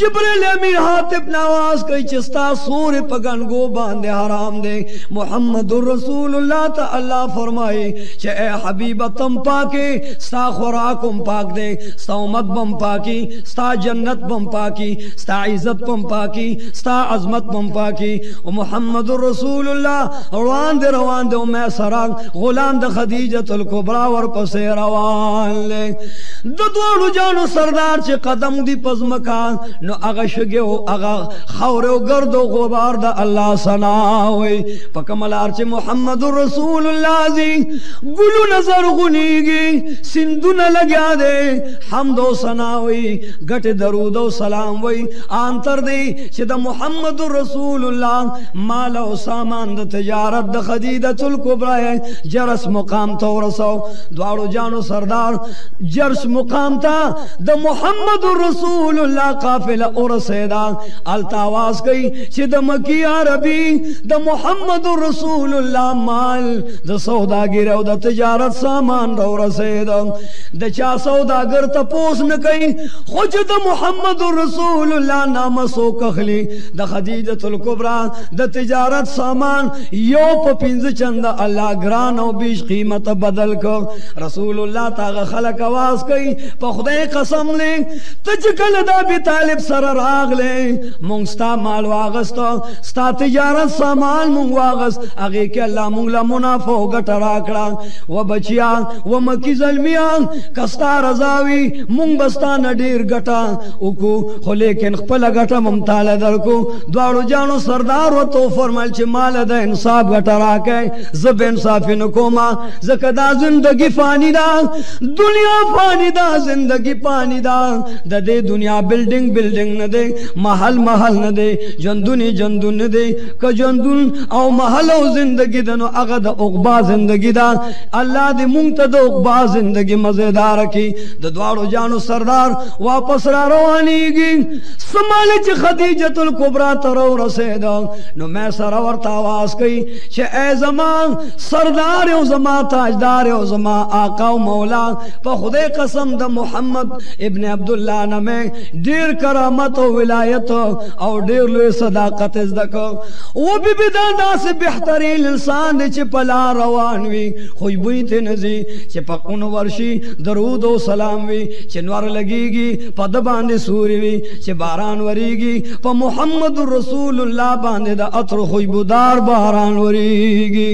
جبریل امین حاتب نواز کئی چستا سور پا گنگو باندے حرام دے محمد رسول اللہ تا اللہ فرمائی چے اے حبیب تم پاکی ستا خوراکم پاک دے ستا امت بم پاکی ستا جنت بم پاکی ستا عزت بم پاکی ستا عظمت بم پاکی و محمد رسول اللہ روان دے و میں سراغ غلام دے خدیجت الکبرا ورپسے روان لے دو دوارو جانو سردار چے قدم دی پز مکان نو اغا شگے و اغا خورے و گرد و غبار دا اللہ سناوے پکملار چے محمد رسول اللہ زی گلو نظر غنیگی سندو نہ لگیا دے حمد و سناوی گٹ درود و سلام وی آنتر دی چے دا محمد رسول اللہ مالا و سامان دا تجارت دا خدیجت الکبرا ہے جرس مقام تو رسو دوارو جانو سردار جرس مقام تا دا محمد رسول اللہ قافل ارسیدہ التاواز گئی چی دا مکی عربی دا محمد رسول اللہ مال دا سوداگی رو دا تجارت سامان رو رسیدہ دا چا سوداگر تا پوس نکئی خوچ دا محمد رسول اللہ نامسو کخلی دا خدیجت الکبرا دا تجارت سامان یو پا پینز چند اللہ گران و بیش قیمت بدل کر رسول اللہ تاغ خلق آواز کئی پا خدای قسم لے تجکل دا بی طالب سر راغ لے مونگ ستا مال واغستا ستا تجارت سامان مونگ واغست اگے کہ اللہ مونگ لمنافع گٹ راکڑا و بچیان و مکی ظلمیان کستا رضاوی مونگ بستا ندیر گٹا اکو خو لیکن خپل گٹا ممتال درکو دوارو جانو سردار و تو فرمال چی مال دا انصاب گٹ راکے زب انصافی نکوما زکدا زندگی فانی دا دنیا فانی دا زندگی پانی دا دا دے دنیا بلڈنگ بلڈنگ ندے محل محل ندے جندونی جندون ندے کہ جندون او محل او زندگی دنو اغا دا اقبا زندگی دا اللہ دے مونگتا دا اقبا زندگی مزیدار کی دا دوارو جانو سردار واپس را روانی گی سمالے چی خدیجت الکبرا ترو رسیدہ نو میں سرور تاواز کی چی اے زمان سردار او زمان تاجدار او زمان آقا و مولا پا خودے قسم دا محمد ابن عبداللہ نمیں دیر کرامت و ولایت اور دیر لوی صداقت از دکو وہ بی بیدان دا سے بہترین انسان دے چی پلا روانوی خوشبوئی تی نزی چی پا قنورشی درود و سلاموی چی نور لگیگی پا دباند سوریوی چی باران وریگی پا محمد رسول اللہ باندے دا عطر خوشبودار باران وریگی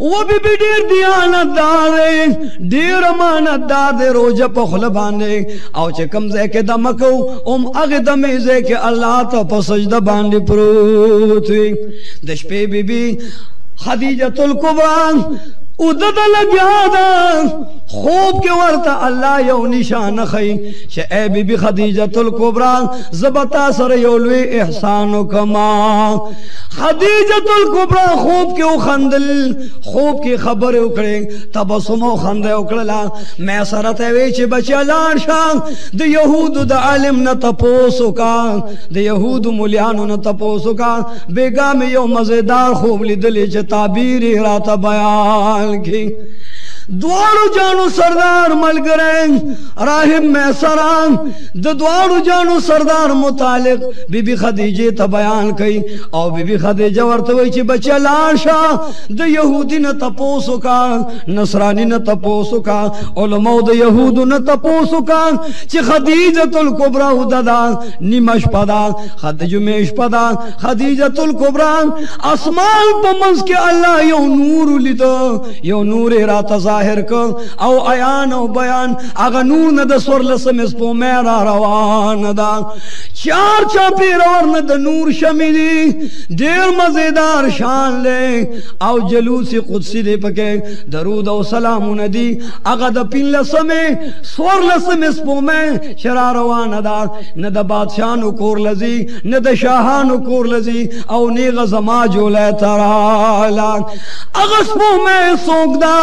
وہ بی بی دیر دیانت دار دے دیر امانت دار دے روجہ پخل باندے او چے کم زے کے دمکو ام اغدمی زے کے اللہ تا پسجدہ باندے پروتوی دش پی بی بی خدیجت الکبران ادد لگیا دا خوب کے ورطا اللہ یو نشان خی شے اے بی بی خدیجت الکبرا زبطا سر یولوی احسانو کما خدیجت الکبرا خوب کے خندل خوب کی خبر اکڑے تبسمو خندے اکڑلا میں سرت ویچ بچے لارشان دے یہود دا علم نتا پوسکا دے یہود ملیانو نتا پوسکا بیگا میں یو مزیدار خوب لی دلی چے تعبیری راتا بیان کی دوارو جانو سردار ملگرین راہب میں سران دوارو جانو سردار متعلق بی بی خدیجی تا بیان کئی او بی بی خدیجی ورطوئی چی بچے لاشا دا یہودی نتا پوسکا نصرانی نتا پوسکا علماء دا یہودو نتا پوسکا چی خدیجت الکبرا دا نیمش پدا خدیجمیش پدا خدیجت الکبرا اسمان پا منز کے اللہ یو نور لیتا یو نور راتا زائر ظاهر کن او ایان و بیان اغنون دا سورلسم اسپو میرا روان دا چار چاپی روان دا نور شمی دی دیر مزیدار شان لے او جلوسی قدسی دی پکے درود و سلامون دی اغا دا پین لسم سورلسم اسپو میں شرا روان دا ندا بادشانو کور لزی ندا شاہانو کور لزی او نیغ زما جو لے ترالان اغا سپو میں سوک دا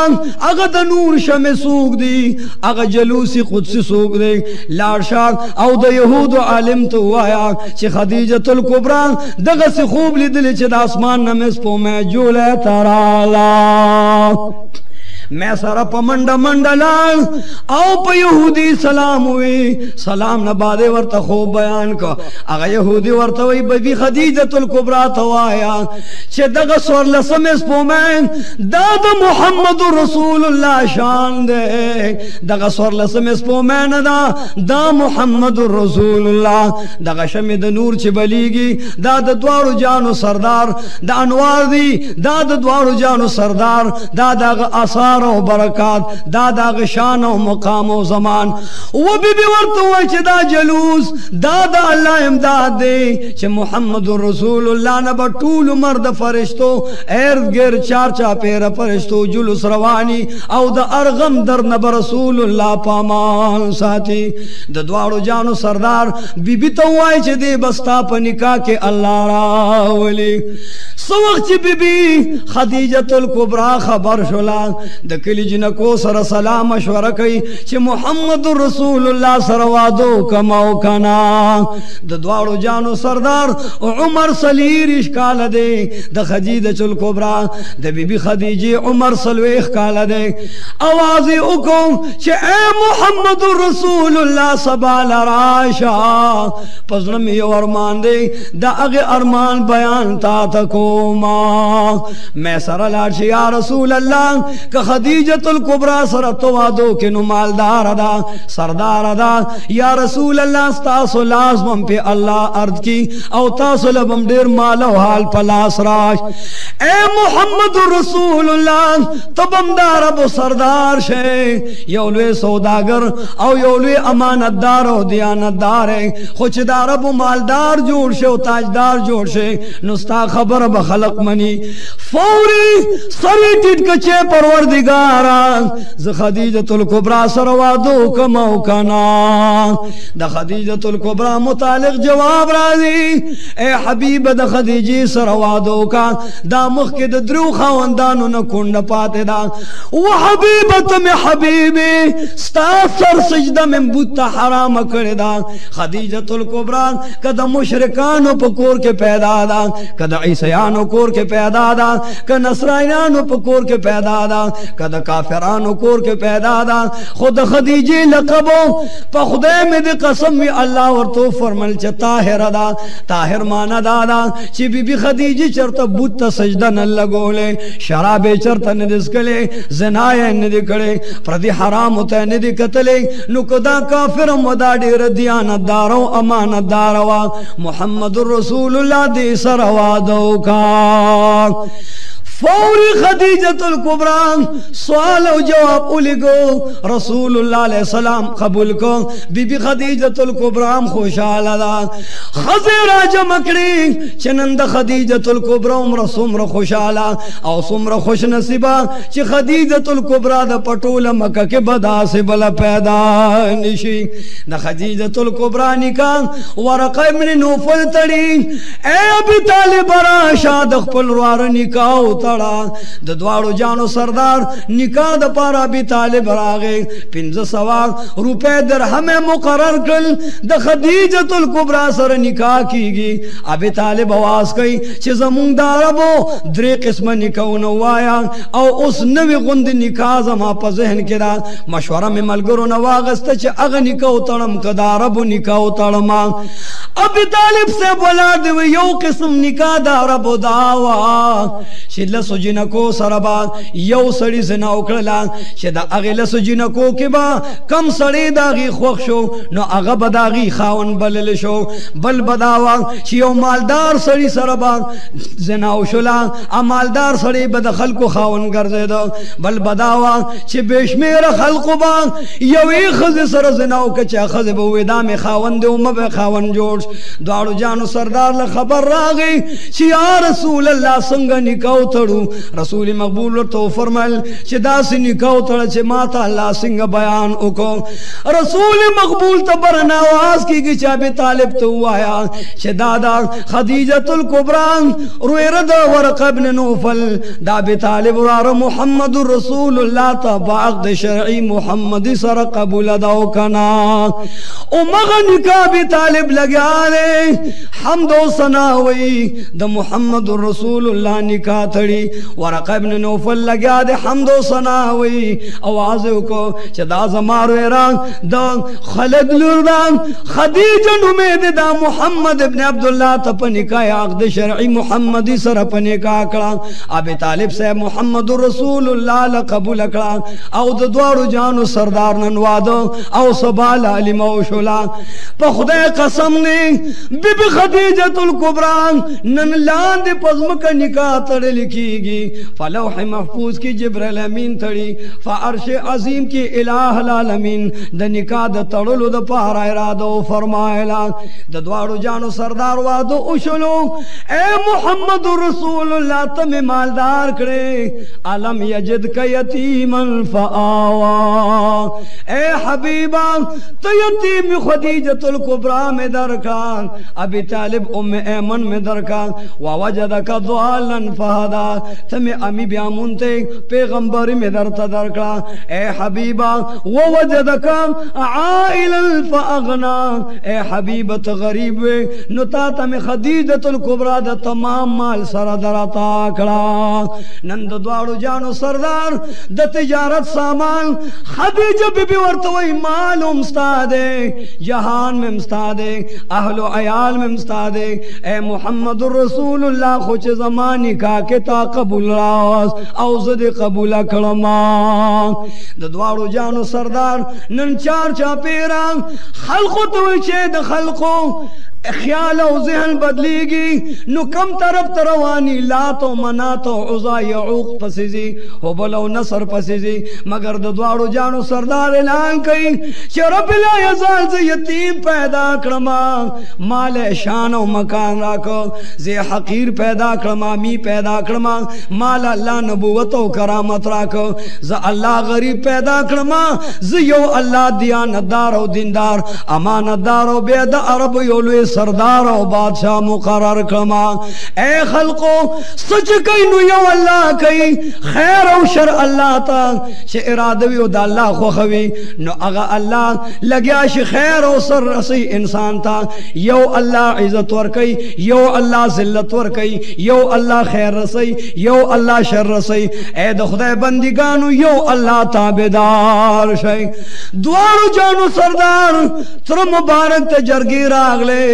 اغا دا نور شمی سوک دی اغا جلوسی قدسی سوک دی لارشاک او دا یہود و علم تو آیا چی خدیجت الکبران دغا سی خوب لی دلی چی دا اسمان نمیس پو میں جو لے ترالان میں سارا پا منڈا منڈا لان او پا یہودی سلام ہوئی سلام نبادے ورطا خوب بیان کا اگا یہودی ورطا وی بی خدیجت الکبرات ہوایا چھ دگا سور لسم اس پومین داد محمد رسول اللہ شان دے دگا سور لسم اس پومین دا محمد رسول اللہ دگا شمید نور چھ بلیگی داد دوار جانو سردار دا انوار دی داد دوار جانو سردار داد اگا آثار و برکات دادا غشان و مقام و زمان و بی بی ورطوی چی دا جلوس دادا اللہ امداد دے چی محمد رسول اللہ نبا طول مرد فرشتو ایردگیر چار چا پیر فرشتو جلوس روانی او دا ارغم در نبا رسول اللہ پامان ساتی دا دوارو جانو سردار بی بی توائی چی دے بستا پنکا کے اللہ راولی سو وقت چی بی بی خدیجت الکبرا خبر شلان دکلی جنکو سر سلام شورکی چی محمد رسول اللہ سر وادو کماؤ کنا دوارو جانو سردار عمر سلیر اشکال دے دا خدیجہ الکبرا دا بی بی خدیجی عمر سلوی اشکال دے آوازی اکم چی اے محمد رسول اللہ سبال راشا پزنم یو ارمان دے دا اغی ارمان بیان تا تکو ما میں سر لارشی یا رسول اللہ کہ خدیجت الکبرا سرطو آدو کنو مالدار دا سردار دا یا رسول اللہ ستاسو لازمم پہ اللہ عرض کی او تاسو لبم دیر مالو حال پلاس راش اے محمد رسول اللہ تبم دا رب و سردار شے یولوی سوداگر او یولوی امانتدار و دیانتدار خوچ دا رب و مالدار جوڑ شے و تاجدار جوڑ شے نستا خبر بخلق منی فوری سریٹیٹ کچے پر وردگارا ز خدیجت الکبرا سروادو کمو کنا دا خدیجت الکبرا متعلق جواب راضی اے حبیب دا خدیجی سروادو کا دا مخید درو خواندانو نکن پاتے دا و حبیبت میں حبیبی ستاف سر سجدہ میں بودتا حرام کردہ خدیجت الکبرا کدہ مشرکانو پکور کے پیدا دا کدہ عیسیانو کور کے پیدا دا کدہ نصرانیانو پکور کے پیدا دا کدہ کافرانو کور کے پیدا دا خود خدیجی لقبو پا خدای میں دی قسم وی اللہ ورطو فرمل چا طاہر دا طاہر مانا دا دا چی بی بی خدیجی چرتا بودتا سجدہ نہ لگو لے شرابے چرتا ندس کلے زنائے ندکڑے پردی حرام ہوتا ندکتلے نکدہ کافرم ودا دیر دیانت دارو امانت دارو محمد الرسول اللہ دی سروادو کا فوری خدیجت الکبران سوال و جواب اولی گو رسول اللہ علیہ السلام قبول کو بی بی خدیجت الکبران خوش آلہ دا خزیر آجم اکڑی چنند خدیجت الکبران سمر خوش آلہ او سمر خوش نصیبہ چی خدیجت الکبران دا پٹول مکہ کے بدا سے بلا پیدا نشی دا خدیجت الکبرانی کا ورقہ من نوفل تڑی اے ابی طالب راشا دخپل روارنی کاؤ تا دا دوارو جانو سردار نکاح دا پارا بی طالب راغے پنز سواق روپے در ہمیں مقرر کل دا خدیجت الکبرا سر نکاح کی گی ابی طالب آواز کئی چھ زمون دا ربو دری قسم نکاو نوایا او اس نوی غند نکاح زمان پا ذہن کرا مشورہ میں ملگرو نواغستا چھ اغ نکاو تڑم کدا ربو نکاو تڑما ابی طالب سے بلا دیو یو قسم نکاح دا ربو داوا چھ لس جنکو سرباز یو سڑی زنا اکڑلان چه دا اغی لس جنکو کی با کم سڑی دا اغی خوخ شو نو اغا بدا اغی خاون بلل شو بل بداوان چه یو مالدار سڑی سرباز زناو شلان ا مالدار سڑی بدا خلقو خاون گرزه دا بل بداوان چه بیشمیر خلقو با یوی خز سر زناو کچه خز بوی دام خاون دو مب خاون جوڑ دوارو جانو سردار لخبر راغی چه یا رسول اللہ سنگ نکاو تڑو رسول مقبول تو فرمل چه داس نکاو تڑا چه ماتا اللہ سنگ بیان اکو رسول مقبول تبرن آواز کی گی چه بی طالب تو آیا چه دادا خدیجت الکبران روی رد ورق ابن نوفل دا بی طالب رار محمد رسول اللہ تا باقد شرعی محمد سر قبول داو کنا او مغن کا بی طالب لگیا لے حمد و سناوی دا محمد رسول اللہ نکاہ تڑی ورق ابن نوفل لگیا دے حمد و سناوی آوازو کو چدا زمارو ایران دا خلد لردان خدیجن امید دا محمد ابن عبداللہ تا پنکای عقد شرعی محمدی سر پنکا کران ابی طالب سے محمد رسول اللہ لقبول کران او دا دوارو جانو سردار ننوادو او سبال علم و شلان پا خدای قسم نی بی بی خدیجت الکبران نن لاند پزمک نکاہ تڑی لکی گی فلوح محفوظ کی جبرل امین تڑی فعرش عظیم کی الہ العالمین دا نکاہ دا تڑلو دا پارا ارادو فرمائے لان دا دوارو جانو سردار وادو اشلو اے محمد رسول اللہ تم مالدار کرے علم یجد کا یتیمن فآوا اے حبیبان تو یتیم خدیجت الکبران میں درکان ابی طالب ام ایمن میں درکان ووجدک ضالن فہدا تم امی بیامونتے پیغمبر میں درتا درکان اے حبیبان ووجدک عائلن فاغنا اے حبیبت غریب نتا تم خدیجت الکبران دا تمام مال سر درتا کران نند دوارو جانو سردار دا تجارت سامان خدیجہ بی بی ورطوئی مال امستا دے جہان میں امستا دے اہل و عیال میں امستا دے اے محمد الرسول اللہ خوچ زمانی کا کتا قبول راس اوزد قبول کرمان دوارو جانو سردار ننچار چاپیران خلقو توی چید خلقو خیال و ذہن بدلی گی نو کم طرف تروانی لات و منات و عزا یعوق پسیزی حبل و نصر پسیزی مگر دوارو جانو سردار اعلان کئی چه رب لا یزال زی یتیم پیدا کرما مال شان و مکان راکو زی حقیر پیدا کرما می پیدا کرما مال اللہ نبوت و کرامت راکو زی اللہ غریب پیدا کرما زی یو اللہ دیانتدار و دندار امانتدار و بید عرب یولوی سردار و بادشاہ مقرر کرما اے خلقو سچ کئی نو یو اللہ کئی خیر و شر اللہ تا چه ارادوی و دا اللہ خوخوی نو اغا اللہ لگیا شی خیر و سر رسی انسان تا یو اللہ عزت ورکی یو اللہ ذلت ورکی یو اللہ خیر رسی یو اللہ شر رسی اے دا خدای بندگانو یو اللہ تابدار شی دوارو جانو سردار تر مبارک تا جرگی راغ لے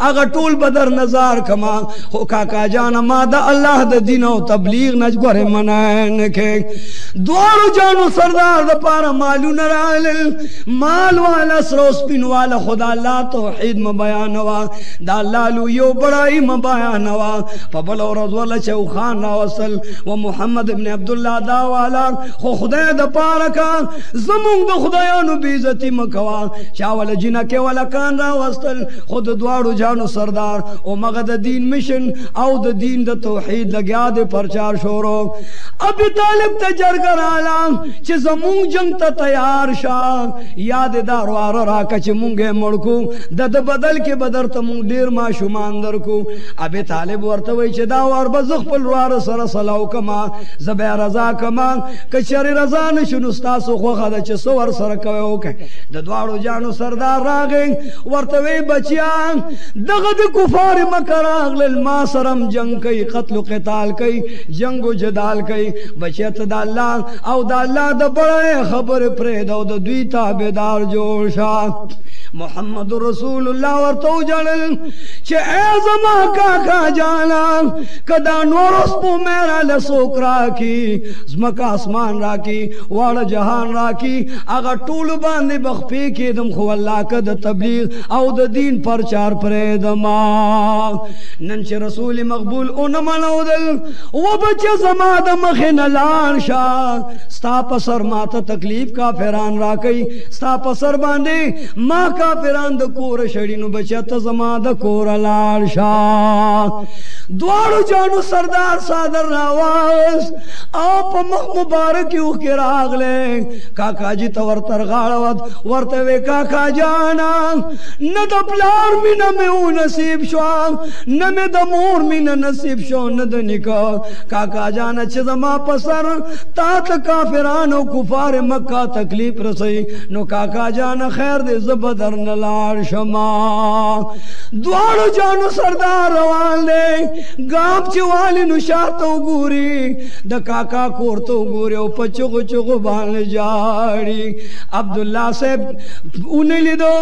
اگر طول بدر نظار کما کاکا جانا ما دا اللہ دا دین و تبلیغ نجگوری منین کے دوارو جانو سردار دا پارا مالو نرالل مال والا سروس پین والا خدا اللہ توحید مبیانوا دا اللہ لویو برائی مبیانوا فبلو رضو اللہ چو خان راوصل و محمد ابن عبداللہ دا والا خدا دا پارا کان زمون دا خدایانو بیزتی مکوا چاوال جنکے والا کان راوصل خود دوارو جانو سردار او مغد دین مشن او دا دین دا توحید لگیا دے پرچار شورو ابی طالب تا جرگر آلان چی زمون جنگ تا تیار شاک یاد دا روار راکا چی مونگے مڑکو دا دا بدل کے بدر تا مونگ دیر ما شمان درکو ابی طالب ورتوی چی دا وار بزخ پل روار سر سلاو کما زبی رضا کما کچری رضا نشنو ستاسو خوخا دا چی سور سرکوی ہوکے دا دوارو جانو سردار راگیں ورتوی بچیان دغد کفار مکراغ لیل ما سرم جنگ کئی قتل و قتال کئی جنگ و جدال کئی بچیت دا اللہ او دا اللہ دا بڑے خبر پرید او دا دوی تابدار جوڑ شاک محمد رسول اللہ ورطو جلن چھ اے زمان کاکا جانا کدا نورس پو میرا لسوک راکی زمک آسمان راکی وار جہان راکی اگا ٹول باندے بخپی کی دم خو اللہ کد تبلیغ او دا دین پر چار پرے دماغ ننچ رسول مقبول اونمان او دل و بچے زمان دا مخن لان شاک ستا پسر ماتا تکلیف کا فیران راکی ستا پسر باندے ماک کافران دا کور شڑینو بچت زمان دا کور لار شاک دوارو جانو سردار سادر ناواز آپ مخ مبارکی اوخ کی راغ لیں کاکا جی تا ورطر غاڑوات ورطوے کاکا جانا ندا پلار می نمیو نصیب شوان نمی دا مور می نصیب شوان ندا نکا کاکا جانا چی زمان پسر تا تا کافران و کفار مکہ تکلیف رسی نو کاکا جانا خیر دے زبدر نلار شما دوارو جانو سردار روان لیں گام چوالی نشاتو گوری دا کاکا کورتو گوری او پا چگو چگو بان جاری عبداللہ صاحب انہی لی دو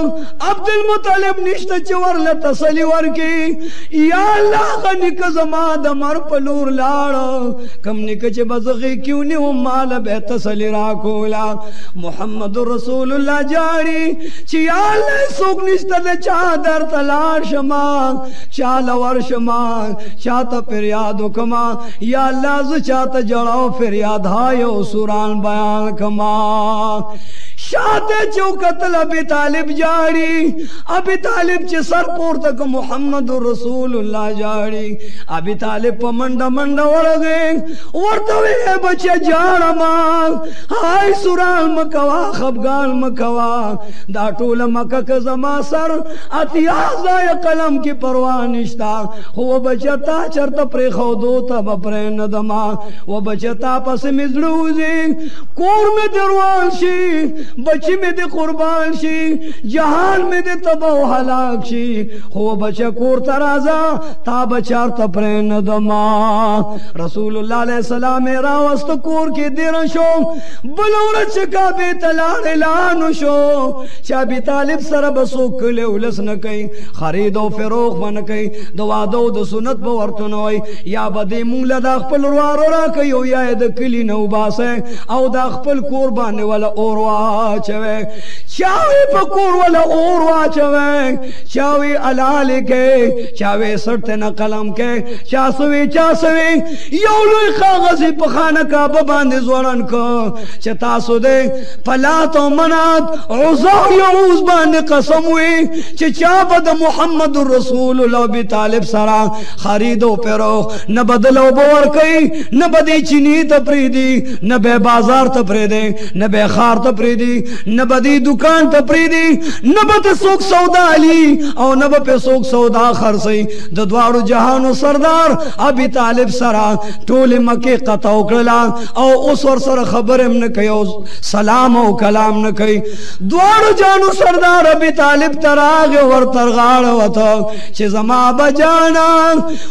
عبدالمطالب نشتا چور لتسلی ورکی یا اللہ غنک زمان دا مر پلور لارا کم نکچ بزغی کیونی ہم مالا بیتسلی راکولا محمد رسول اللہ جاری چی یا اللہ سوک نشتا دا چادر تلار شمان چالور شمان چاہتا پھر یادو کما یا اللہ ز چاہتا جڑاو پھر یاد ہائیو سوران بیان کما شاہتے چو قتل ابی طالب جاری ابی طالب چی سر پورتا کہ محمد رسول اللہ جاری ابی طالب پا منڈا منڈا ورگے ورطوی ہے بچے جارا مانگ ہائی سوران مکوا خبگان مکوا دا ٹول مکہ کزما سر اتیازہ یا قلم کی پروانشتا وہ بچے تا چرتا پری خودو تا بپری ندما وہ بچے تا پس مزلوزی کور میں دروان شی بچی میں دے قربان شی جہان میں دے تبا و حلاک شی خو بچے کور ترازا تا بچار تپرین دما رسول اللہ علیہ السلام راوست کور کی دیرن شو بلور چکا بے تلار لانو شو چا بی طالب سر بسو کلے اولس نکیں خرید و فروخ بنکیں دوادو دو سنت بورتنوئی یا با دی مولا دا اخپل روارو را کئیو یا دا کلی نو باسیں او دا اخپل کور بانے والا اوروار چاوی پکور والا اور واچویں چاوی علال کے چاوی سرطن قلم کے چاسوی چاسوی یولوی کاغذی پخانہ کا بباند زورن کو چتاسو دے پلات و منات عزا یعوز باند قسموی چچابد محمد رسول اللہ بی طالب سرا خریدو پیرو نبدلو بور کئی نبدی چینی تپریدی نبے بازار تپریدی نبے خار تپریدی نبا دی دکان تپریدی نبا تی سوک سودا علی او نبا پی سوک سودا خرسی دا دوارو جہانو سردار ابی طالب سرا ٹول مکی قطعو کرلا او اسور سر خبرم نکی او سلام او کلام نکی دوارو جانو سردار ابی طالب تراغ ورطرغاڑو تا چیز ما بجانا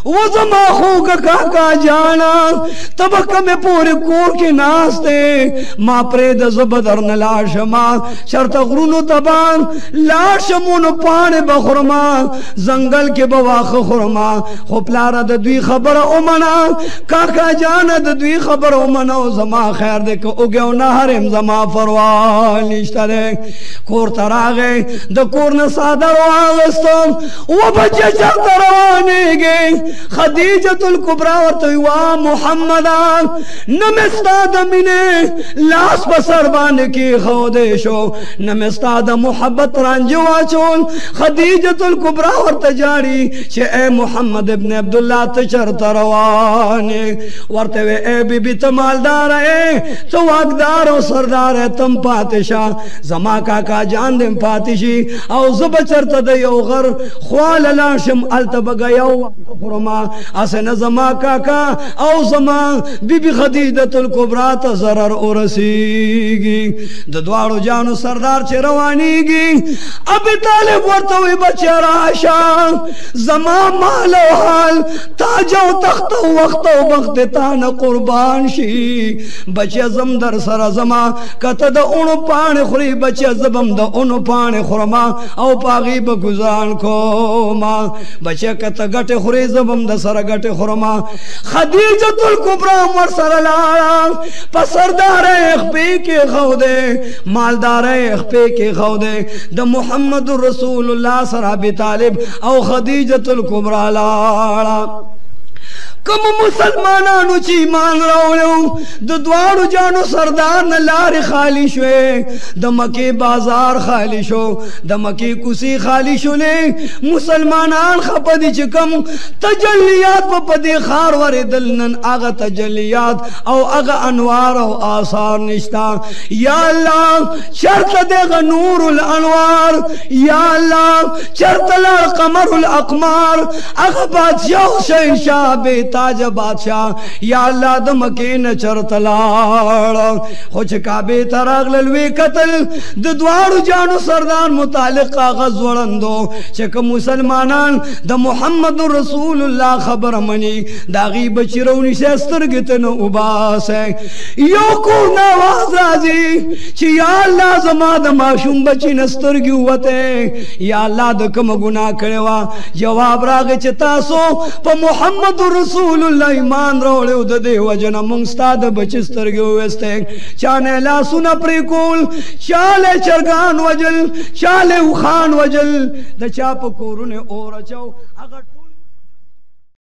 وزما خوک کاکا جانا طبقہ میں پوری کور کی ناس دے ما پرید زبدر نلار شما شرط غرونو تبان لاشمونو پانے بخورما زنگل کے بواخ خورما خوپلارا دا دوی خبر اومنا کاکا جانا دا دوی خبر اومنا زما خیر دے کہ اگیو نہرم زما فروان نشتا دے کور تراغے دا کور نسادہ رو آغستم و بچے چاہتا روانے گے خدیجت الکبرہ ورطویوان محمدان نمستادمینے لاس بسر بانے کی خبر دے شو نمستا دا محبت رانجوا چون خدیجت الکبرا ورت جاری چھ اے محمد ابن عبداللہ تشرت روانے ورت وے اے بی بی تمالدار اے تو واقدار و سردار اے تم پاتشا زما کاکا جان دم پاتشی او زب چرت دے یو غر خوال لاشم التبگا یو فرما اسن زما کاکا او زما بی بی خدیجت الکبرا تزرر ورسیگی دوارو جانو سردار چھ روانی گی ابی طالب ورطوی بچے راشا زمان مال و حال تاج و تخت و وقت و بخت تان قربان شی بچے زمدر سر زمان کتا دا اونو پان خوری بچے زبم دا اونو پان خورما او پاغی بگزان کوما بچے کتا گٹ خوری زبم دا سر گٹ خورما خدیجت الکبرا مرسر لارا پسردار اخبی کے خودے مالدار اخپے کے خودے دا محمد رسول اللہ صحابی طالب او خدیجت الکبرا لارا کم مسلمانانو چی ایمان راولیو دو دوارو جانو سردان لار خالی شوئے دمکی بازار خالی شو دمکی کسی خالی شو لے مسلمانان خپدی چکم تجلیات پا پدی خارور دلنن آغا تجلیات او آغا انوار او آثار نشتا یا اللہ چرت دے غنور الانوار یا اللہ چرت لار قمر الاقمار آغا بادشاہ شہن شاہ بیتا تاج بادشاہ یا اللہ دمکین چرتلار خوچ کعبی تراغ للوی قتل دوارو جانو سردان متعلق آغاز ورندو چک مسلمانان دا محمد رسول اللہ خبر منی دا غیب چیرونی شیستر گتن اوباس ہے یو کورنا واز رازی چی یا اللہ زمان دا معشوم بچی نستر گیوت ہے یا اللہ دا کم گناہ کروا جواب راغی چی تاسو پا محمد رسول اللہ ایمان روڑے ادھدے وجنہ منگستا دا بچستر گے ہوئیستے چانے لاسونا پریکول چالے چرگان وجل چالے اوخان وجل دا چاپ کورونے اور اچھو